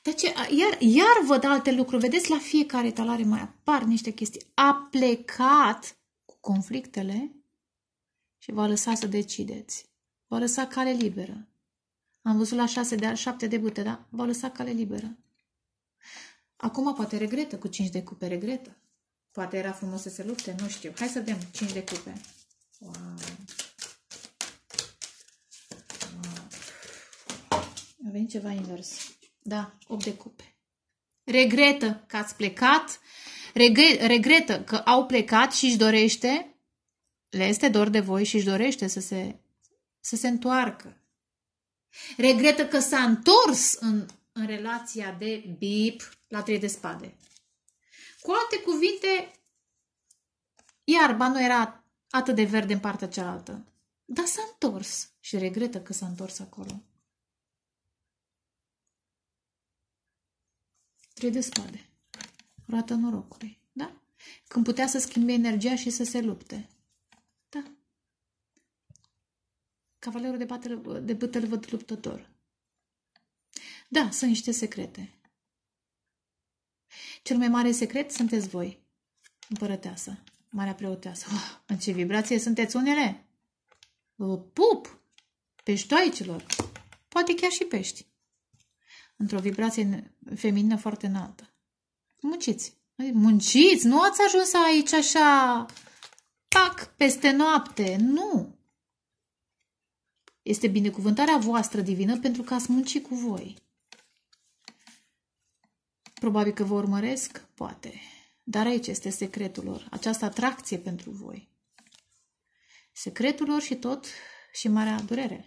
Dar ce, iar, iar văd alte lucruri. Vedeți, la fiecare etalare mai apar niște chestii. A plecat cu conflictele și va lăsa să decideți. Va lăsa cale liberă. Am văzut la șase de, șapte de bute, da? Va lăsa cale liberă. Acum poate regretă, cu cinci de cupe regretă. Poate era frumos să se lupte, nu știu. Hai să vedem, cinci de cupe. Wow. Wow. A venit ceva invers. Da, opt de cupe. Regretă că ați plecat. Regre regretă că au plecat și își dorește. Le este dor de voi și își dorește să se, să se întoarcă. Regretă că s-a întors în, în relația de bip la trei de spade. Cu alte cuvinte, iarba nu era atât de verde în partea cealaltă. Dar s-a întors și regretă că s-a întors acolo. Trei de spade. Roata norocului. Da? Când putea să schimbe energia și să se lupte. Da. Cavalerul de, batele, de bâtele văd luptător. Da, sunt niște secrete. Cel mai mare secret sunteți voi, împărăteasă, marea preoteasă. Oh, în ce vibrație sunteți unele? Vă pup! Peștoaicilor! Poate chiar și pești. Într-o vibrație feminină foarte înaltă. Munciți! Munciți! Nu ați ajuns aici așa, pac, peste noapte. Nu! Este binecuvântarea voastră divină pentru că ați muncit cu voi. Probabil că vă urmăresc, poate. Dar aici este secretul lor, această atracție pentru voi. Secretul lor și tot și marea durere.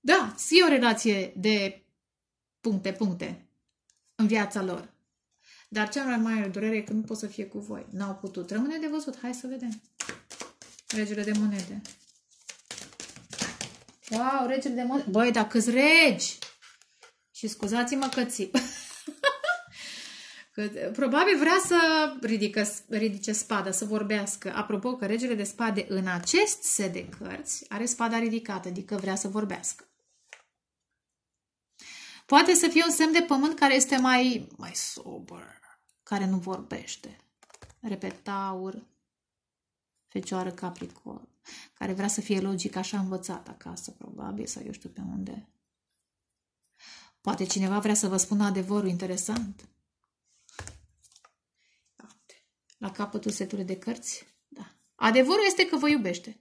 Da, ții o relație de puncte, puncte în viața lor. Dar cea mai mare durere e că nu pot să fie cu voi. N-au putut. Rămâne de văzut. Hai să vedem. Regele de monede. Wow, regele de monede. Băi, dacă-s regi! Și scuzați-mă că țip. Că probabil vrea să ridică, ridice spada, să vorbească. Apropo că regele de spade în acest set de cărți are spada ridicată, adică vrea să vorbească. Poate să fie un semn de pământ care este mai, mai sober, care nu vorbește. Repet, Taur, Fecioară, Capricorn, care vrea să fie logic, așa învățat acasă, probabil, sau eu știu pe unde. Poate cineva vrea să vă spună adevărul interesant. La capătul setului de cărți. Da. Adevărul este că vă iubește.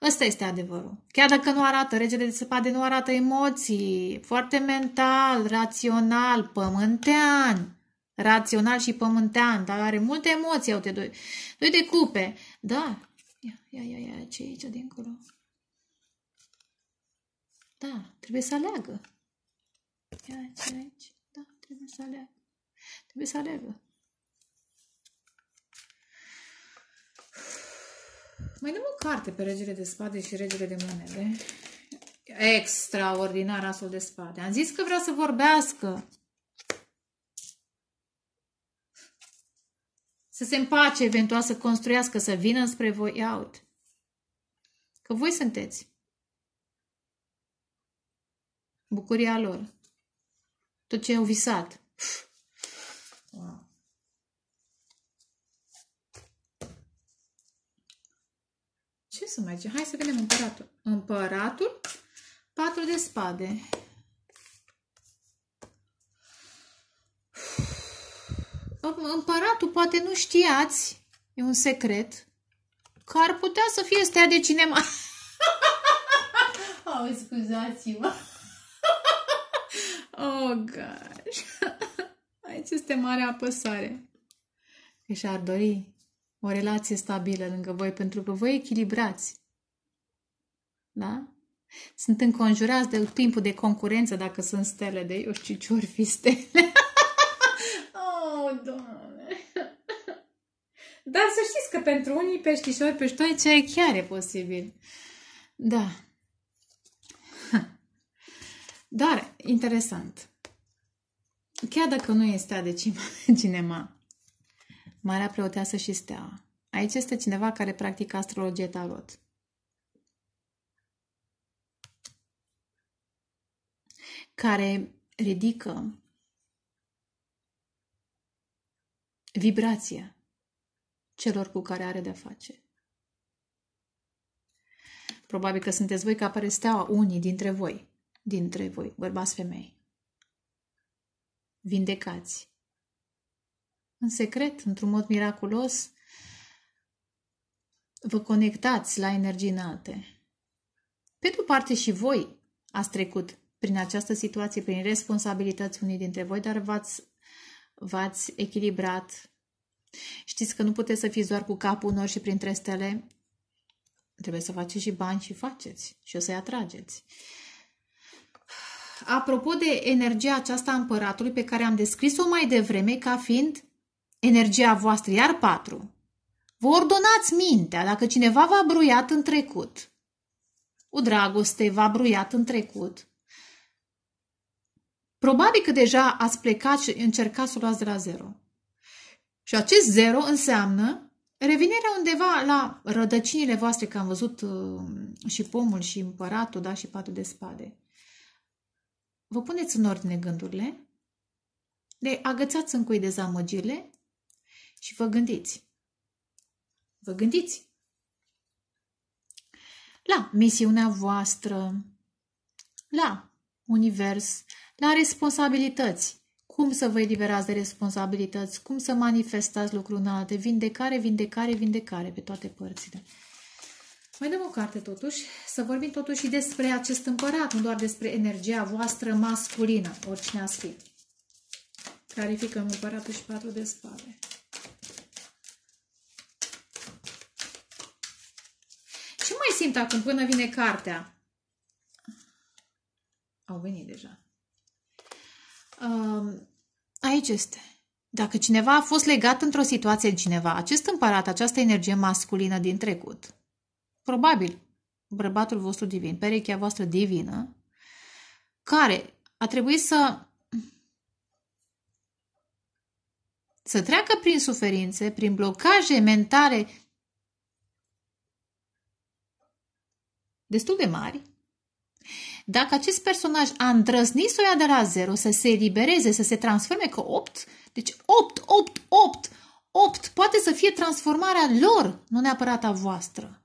Ăsta este adevărul. Chiar dacă nu arată, regele de spade nu arată emoții. Foarte mental, rațional, pământean. Rațional și pământean. Dar are multe emoții. Uite, doi, doi de cupe. Da. Ia, ia, ia, ia. Ce e aici dincolo? Da, trebuie să aleagă. Ia ce aici. Da, trebuie să aleagă. Trebuie să aleagă. Mai dăm o carte pe regele de spade și regele de monede. Extraordinar asul de spade. Am zis că vrea să vorbească. Să se împace, eventual să construiască, să vină înspre voi. Iaut. Că voi sunteți bucuria lor. Tot ce au visat. Wow. Ce să mai zic? Hai să vedem împăratul. Împăratul, patru de spade. Împăratul, poate nu știați, e un secret, că ar putea să fie stea de cinema. Oh, scuzați-mă. Oh, gosh. Aici este mare apăsare. Și-ar dori o relație stabilă lângă voi, pentru că voi echilibrați. Da? Sunt înconjurați de timpul de concurență, dacă sunt stele, de eu știu ce ori fi stele. Oh, Doamne! Dar să știți că pentru unii peștișori, peștoice, e chiar e posibil. Da. Dar, interesant. Chiar dacă nu e stea de cinema, Marea Preoteasă și Steaua. Aici este cineva care practică astrologie tarot. Care ridică vibrația celor cu care are de-a face. Probabil că sunteți voi că apare steaua, unii dintre voi, dintre voi, bărbați, femei. Vindecați. În secret, într-un mod miraculos, vă conectați la energii înalte. Pe de-o parte și voi ați trecut prin această situație, prin responsabilități unii dintre voi, dar v-ați v-ați echilibrat. Știți că nu puteți să fiți doar cu capul unor și printre stele. Trebuie să faceți și bani și faceți și o să-i atrageți. Apropo de energia aceasta a împăratului pe care am descris-o mai devreme ca fiind energia voastră, iar patru, vă ordonați mintea dacă cineva v-a bruiat în trecut. O dragoste v-a bruiat în trecut. Probabil că deja ați plecat și încercat să o luați de la zero. Și acest zero înseamnă revenirea undeva la rădăcinile voastre, că am văzut și pomul și împăratul, da, și patul de spade. Vă puneți în ordine gândurile, le agățați în cui dezamăgirile și vă gândiți. Vă gândiți la misiunea voastră, la univers, la responsabilități. Cum să vă eliberați de responsabilități, cum să manifestați lucruri înalte, vindecare, vindecare, vindecare pe toate părțile. Mai dăm o carte totuși, să vorbim totuși și despre acest împărat, nu doar despre energia voastră masculină, oricine ați fi. Clarificăm împăratul și patru de spade. Ce mai simt acum până vine cartea? Au venit deja. Aici este. Dacă cineva a fost legat într-o situație de cineva, acest împărat, această energie masculină din trecut, probabil bărbatul vostru divin, perechea voastră divină, care a trebuit să să treacă prin suferințe, prin blocaje mentale destul de mari. Dacă acest personaj a îndrăznit să o ia de la zero, să se elibereze, să se transforme, că opt, deci opt, opt, opt, opt, poate să fie transformarea lor, nu neapărat a voastră.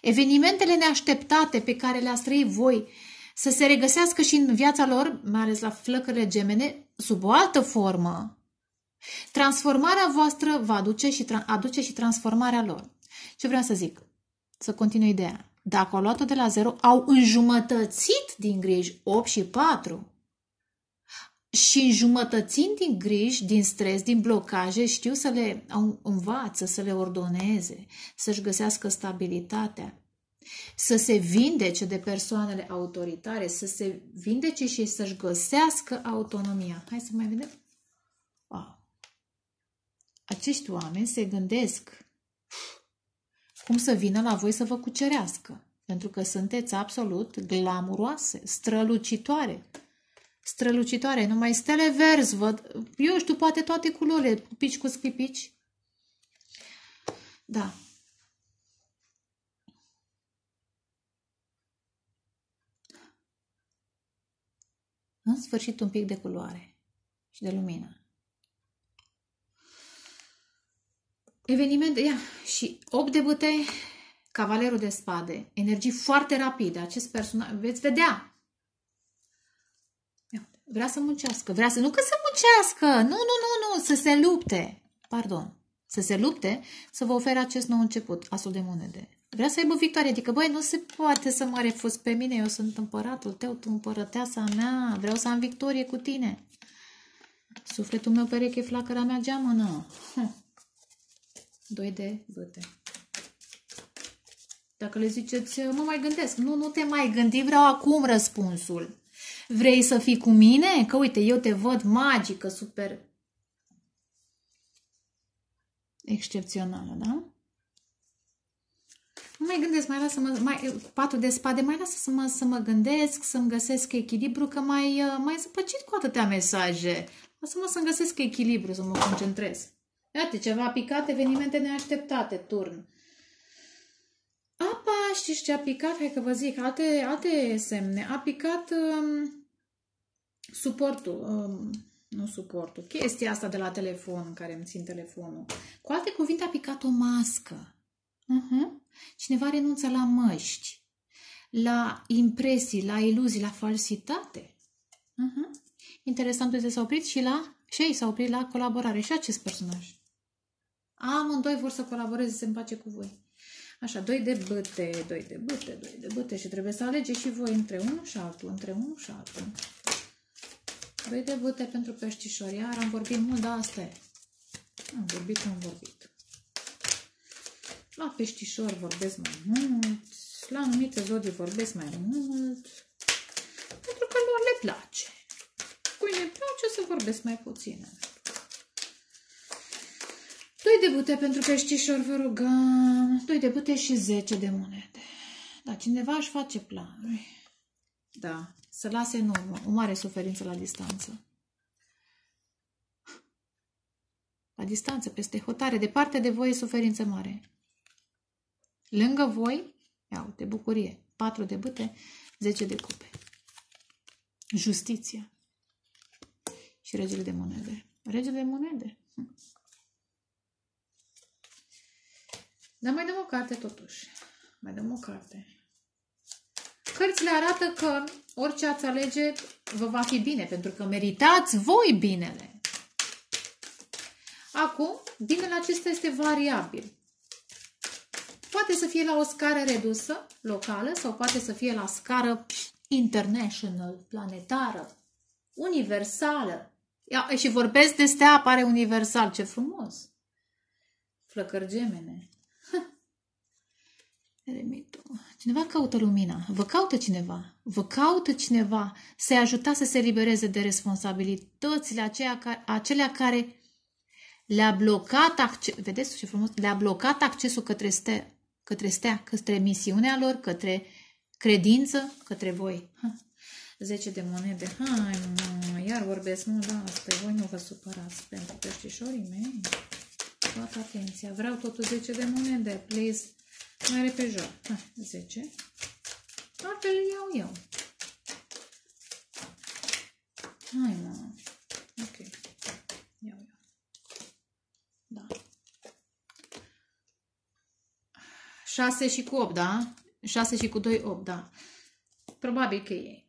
Evenimentele neașteptate pe care le-ați trăit voi, să se regăsească și în viața lor, mai ales la flăcările gemene, sub o altă formă. Transformarea voastră va aduce și, aduce și transformarea lor. Ce vreau să zic? Să continui ideea. Dacă au luat-o de la zero, au înjumătățit din griji opt și patru. Și înjumătățind din griji, din stres, din blocaje, știu să le învață, să le ordoneze, să-și găsească stabilitatea, să se vindece de persoanele autoritare, să se vindece și să-și găsească autonomia. Hai să mai vedem. Wow. Acești oameni se gândesc cum să vină la voi să vă cucerească. Pentru că sunteți absolut glamuroase, strălucitoare. Strălucitoare, numai stele verzi, văd, eu știu, poate toate culorile, pici cu scripici. Da. În sfârșit un pic de culoare și de lumină. Evenimente, ia, și opt de bâtei, cavalerul de spade, energii foarte rapide, acest personaj, veți vedea. Ia, vrea să muncească, vrea să, nu că să muncească, nu, nu, nu, nu, să se lupte, pardon, să se lupte, să vă ofere acest nou început, asul de monede. Vrea să aibă victorie, adică, băi, nu se poate să mă refuz pe mine, eu sunt împăratul tău, tu împărăteasa mea, vreau să am victorie cu tine. Sufletul meu pereche, flacăra mea geamănă. Hm. Doi de bâte. Dacă le ziceți, mă mai gândesc. Nu, nu te mai gândi, vreau acum răspunsul. Vrei să fii cu mine? Că uite, eu te văd magică, super excepțională, da? Nu mai gândesc, mai lasă mă, mai, patru de spade, mai lasă să mă, să mă gândesc, să-mi găsesc echilibru, că mai, mai zăpăcit cu atâtea mesaje. Lasă-mă să-mi găsesc echilibru, să mă concentrez. Iată, ceva picat, evenimente neașteptate, turn. Apa, știți ce a picat? Hai că vă zic, alte, alte semne. A picat um, suportul, um, nu suportul, chestia asta de la telefon, care îmi țin telefonul. Cu alte cuvinte, a picat o mască. Uh-huh. Cineva renunță la măști, la impresii, la iluzii, la falsitate. Uh-huh. Interesant este că s-a oprit și la... Și ei s-au oprit la colaborare. Și acest personaj. Amândoi vor să colaboreze, să-mi face cu voi. Așa, doi de bâte, doi de bâte, doi de bâte. Și trebuie să alegeți și voi între unul și altul, între unul și altul. Doi de bâte pentru peștișori. Iar am vorbit mult de asta. Am vorbit, am vorbit. La peștișori vorbesc mai mult. La anumite zodii vorbesc mai mult. Pentru că lor le place. Cui ne place să vorbesc mai puțin. Doi de bâte pentru peștișori, vă rugăm. Doi de bâte și zece de monede. Da, cineva își face planuri. Da, să lase în urmă. O mare suferință la distanță. La distanță, peste hotare, departe de voi, e suferință mare. Lângă voi, ia uite, bucurie. Patru de bâte, zece de cupe. Justiția. Și regele de monede. Regele de monede. Hm. Dar mai dăm o carte totuși. Mai dăm o carte. Cărțile arată că orice ați alege vă va fi bine, pentru că meritați voi binele. Acum, binele acesta este variabil. Poate să fie la o scară redusă, locală, sau poate să fie la scară international, planetară, universală. Ia, și vorbesc de stea, apare universal. Ce frumos! Flăcări gemene. Eremitul. Cineva caută lumina. Vă caută cineva. Vă caută cineva să-i ajuta să se libereze de responsabilitățile aceea, acelea care le-a blocat accesul. Vedeți ce frumos? Le-a blocat accesul către stea, către stea, către misiunea lor, către credință, către voi. Ha. zece de monede. Hai, mă, iar vorbesc mult de asta. Voi nu vă supărați pentru peștișorii mei. Toată atenția. Vreau totul zece de monede, please. Mai repejor. Hai, zece. Altfel iau eu. Hai, mă. Ok. Iau eu. Da. șase și cu opt, da? șase și cu doi, opt, da. Probabil că e.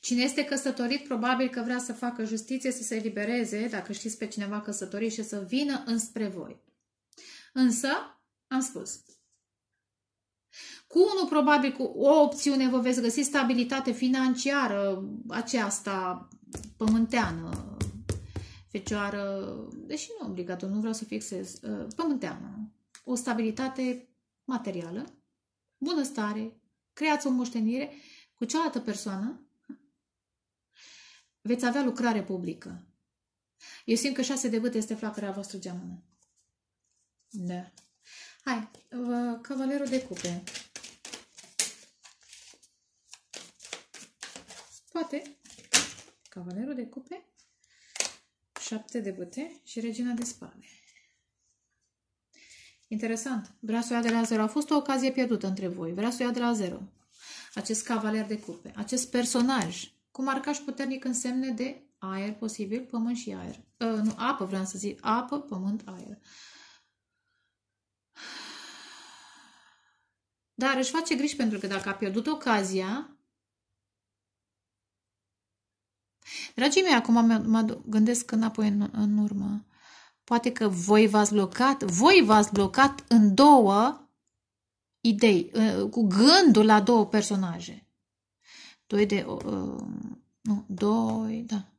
Cine este căsătorit, probabil că vrea să facă justiție, să se elibereze, dacă știți pe cineva căsătorit, și să vină înspre voi. Însă, am spus, cu unul, probabil, cu o opțiune vă veți găsi stabilitate financiară, aceasta pământeană, fecioară, deși nu obligatoriu, nu vreau să fixez, pământeană, o stabilitate materială, bunăstare, creați o moștenire cu cealaltă persoană. Veți avea lucrare publică. Eu simt că șase de bâte este flacăra voastră geamănă. Da. Hai, cavalerul de cupe. Poate. Cavalerul de cupe. șapte de bâte și regina de spade. Interesant. Vrea să o ia de la zero. A fost o ocazie pierdută între voi. Vrea să o ia de la zero. Acest cavaler de cupe. Acest personaj. Cu marcaj puternic în semne de aer, posibil, pământ și aer. Uh, nu, apă, vreau să zic. Apă, pământ, aer. Dar își face griji pentru că dacă a pierdut ocazia... Dragii mei, acum mă gândesc înapoi în, în urmă. Poate că voi v-ați blocat, voi v-ați blocat în două idei, cu gândul la două personaje. Doi de... Nu, doi... Da.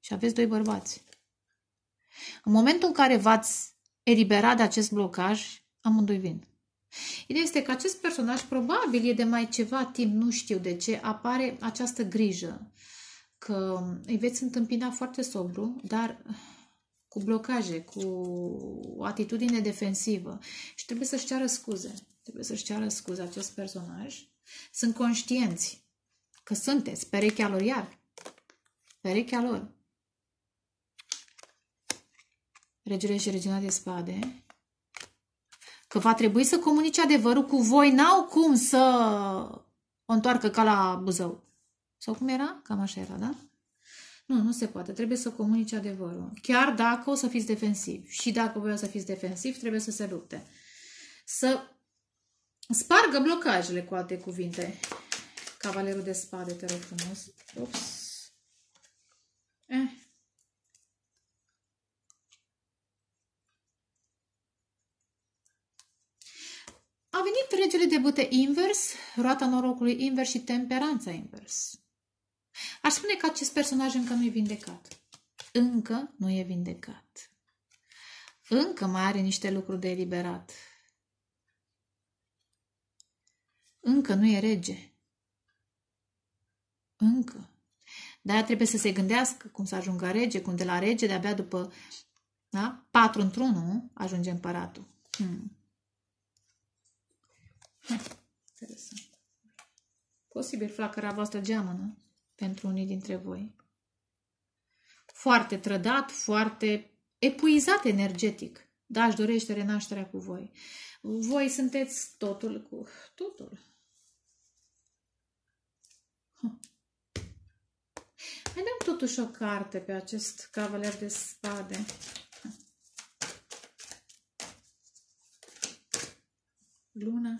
Și aveți doi bărbați. În momentul în care v-ați eliberat de acest blocaj, amândoi vin. Ideea este că acest personaj probabil e de mai ceva timp, nu știu de ce, apare această grijă că îi veți întâmpina foarte sobru, dar cu blocaje, cu o atitudine defensivă și trebuie să-și ceară scuze. Trebuie să-și ceară scuze acest personaj. Sunt conștienți că sunteți perechea lor iar. Perechea lor. Regele și regina de spade. Că va trebui să comunice adevărul cu voi, n-au cum să o întoarcă ca la Buzău. Sau cum era? Cam așa era, da? Nu, nu se poate. Trebuie să comunice adevărul. Chiar dacă o să fiți defensivi. Și dacă voi o să fiți defensivi, trebuie să se lupte. Să spargă blocajele, cu alte cuvinte. Cavalerul de spade, te rog frumos. Ups. Eh. A venit regele de bâte invers, roata norocului invers și temperanța invers. Aș spune că acest personaj încă nu e vindecat. Încă nu e vindecat. Încă mai are niște lucruri de eliberat. Încă nu e rege. Încă. De-aia trebuie să se gândească cum să ajungă rege, cum de la rege, de-abia după da? patru într-unul ajunge împăratul. Hmm. Ha, interesant. Posibil flacăra voastră geamănă pentru unii dintre voi. Foarte trădat, foarte epuizat energetic. Da, își dorește renașterea cu voi. Voi sunteți totul cu totul. Ha. Mai dăm totuși o carte pe acest cavaler de spade. Ha. Luna.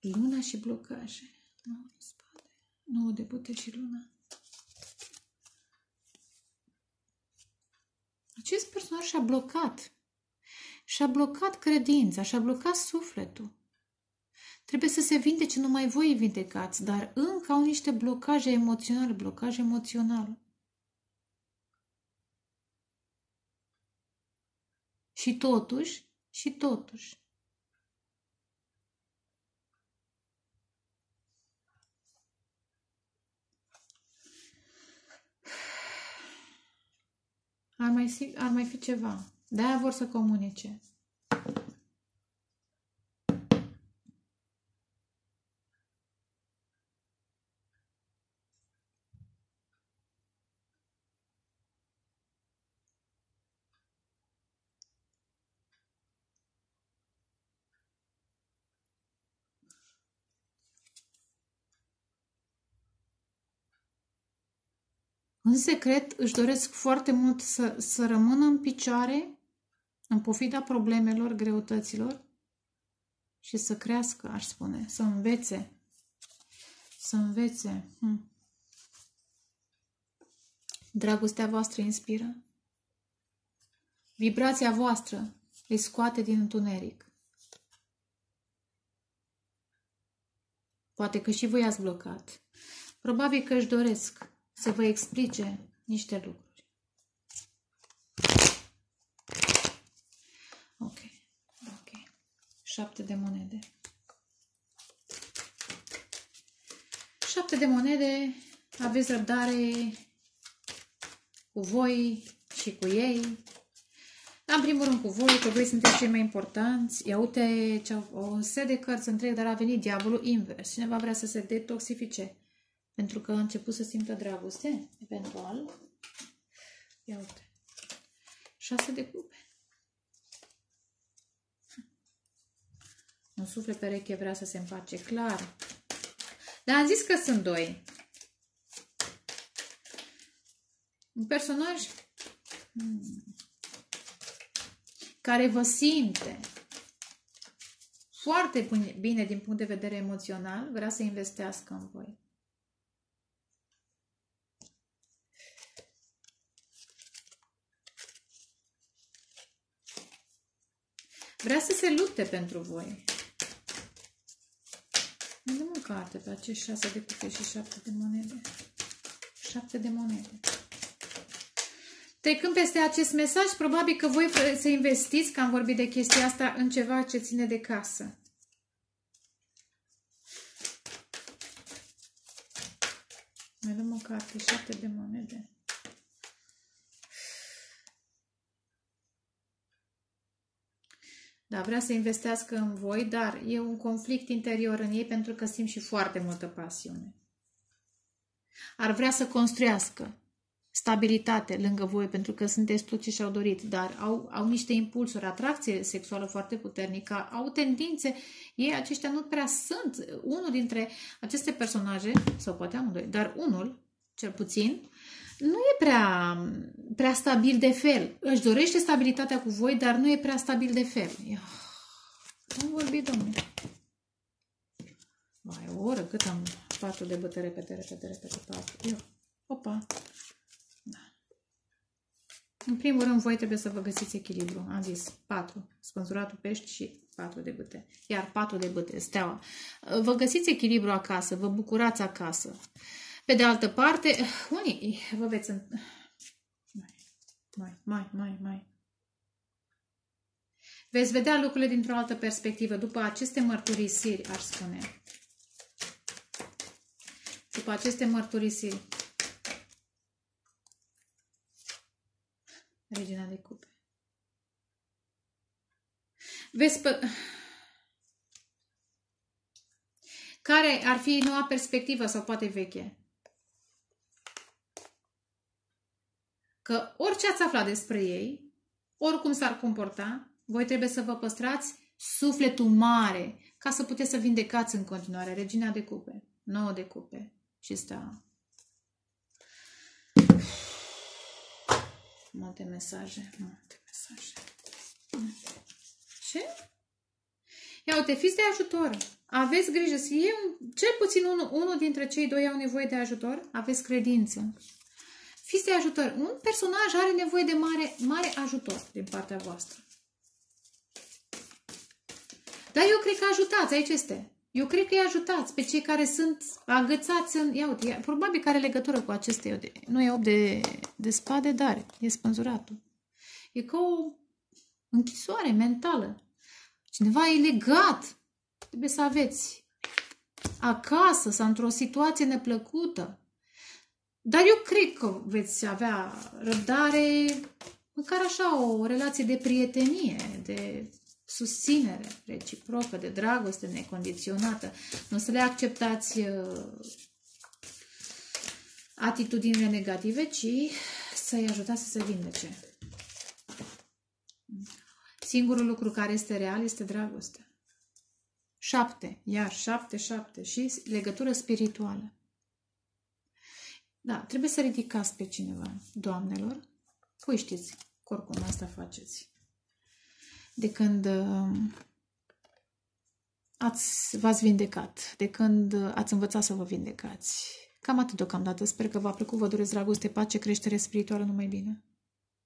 Luna și blocaje. nouă de bâte și luna. Acest personaj și-a blocat. Și-a blocat credința, și-a blocat sufletul. Trebuie să se vindece, numai voi îi vindecați, dar încă au niște blocaje emoționale, blocaj emoțional. Și totuși, și totuși, Ar mai, fi, ar mai fi ceva. De-aia vor să comunice. În secret își doresc foarte mult să, să rămână în picioare, în pofida problemelor, greutăților și să crească, aș spune, să învețe. Să învețe. Hm. Dragostea voastră inspiră. Vibrația voastră îi scoate din întuneric. Poate că și voi ați blocat. Probabil că își doresc să vă explice niște lucruri. Ok. Ok. Șapte de monede. Șapte de monede. Aveți răbdare cu voi și cu ei. Dar, în primul rând, cu voi, că voi sunteți cei mai importanți. Ia uite ce au, o set de cărți întreg, dar a venit diavolul invers. Cineva vrea să se detoxifice. Pentru că a început să simtă dragoste, eventual. Ia uite. Șase de cupe. Un suflet pereche vrea să se împace clar. Dar am zis că sunt doi. Un personaj care vă simte foarte bine din punct de vedere emoțional, vrea să investească în voi. Vrea să se lupte pentru voi. Îmi dăm o carte pe acești șase de cupe și șapte de monede. Șapte de monede. Trecând peste acest mesaj, probabil că voi să investiți, că am vorbit de chestia asta, în ceva ce ține de casă. Mai luăm o carte, șapte de monede. Da, vrea să investească în voi, dar e un conflict interior în ei pentru că simt și foarte multă pasiune. Ar vrea să construiască stabilitate lângă voi pentru că sunteți tot ce și-au dorit, dar au, au niște impulsuri, atracție sexuală foarte puternică, au tendințe, ei aceștia nu prea sunt. Unul dintre aceste personaje, sau poate amândoi, dar unul, cel puțin, nu e prea, prea stabil de fel. Își dorește stabilitatea cu voi, dar nu e prea stabil de fel. Nu vorbi, domnule. Mai o oră, cât am? Patru de bătăre, repede, repede, repede, patru. Eu. Opa. Da. În primul rând, voi trebuie să vă găsiți echilibru. Am zis patru. Spânzuratul pești și patru de băte. Iar patru de băte, steaua. Vă găsiți echilibru acasă, vă bucurați acasă. Pe de altă parte, unii vă veți... Mai, mai, mai, mai, mai. Veți vedea lucrurile dintr-o altă perspectivă, după aceste mărturisiri, aș spune. După aceste mărturisiri. Regina de cupe. Veți... Pă... Care ar fi noua perspectivă sau poate veche? Că orice ați aflat despre ei, oricum s-ar comporta, voi trebuie să vă păstrați sufletul mare ca să puteți să vindecați în continuare. Regina de cupe, nouă de cupe și stea. Multe mesaje, multe mesaje. Ce? Ia uite, fiți de ajutor. Aveți grijă să iei, cel puțin unul unu dintre cei doi au nevoie de ajutor. Aveți credință. Fiți de ajutor. Un personaj are nevoie de mare, mare ajutor din partea voastră. Dar eu cred că ajutați. Aici este. Eu cred că îi ajutați pe cei care sunt agățați în... Ia uite, probabil că are legătură cu aceste... Nu e opt de, de spade, dar e spânzuratul. E ca o închisoare mentală. Cineva e legat. Trebuie să aveți acasă sau într-o situație neplăcută. Dar eu cred că veți avea răbdare, măcar așa, o relație de prietenie, de susținere reciprocă, de dragoste necondiționată. Nu să le acceptați atitudinile negative, ci să-i ajutați să se vindece. Singurul lucru care este real este dragostea. Șapte, iar șapte, șapte și legătură spirituală. Da, trebuie să ridicați pe cineva, doamnelor. Voi știți, oricum asta faceți. De când v-ați vindecat, de când ați învățat să vă vindecați. Cam atât deocamdată. Sper că v-a plăcut, vă doresc dragoste, pace, creștere spirituală, numai bine.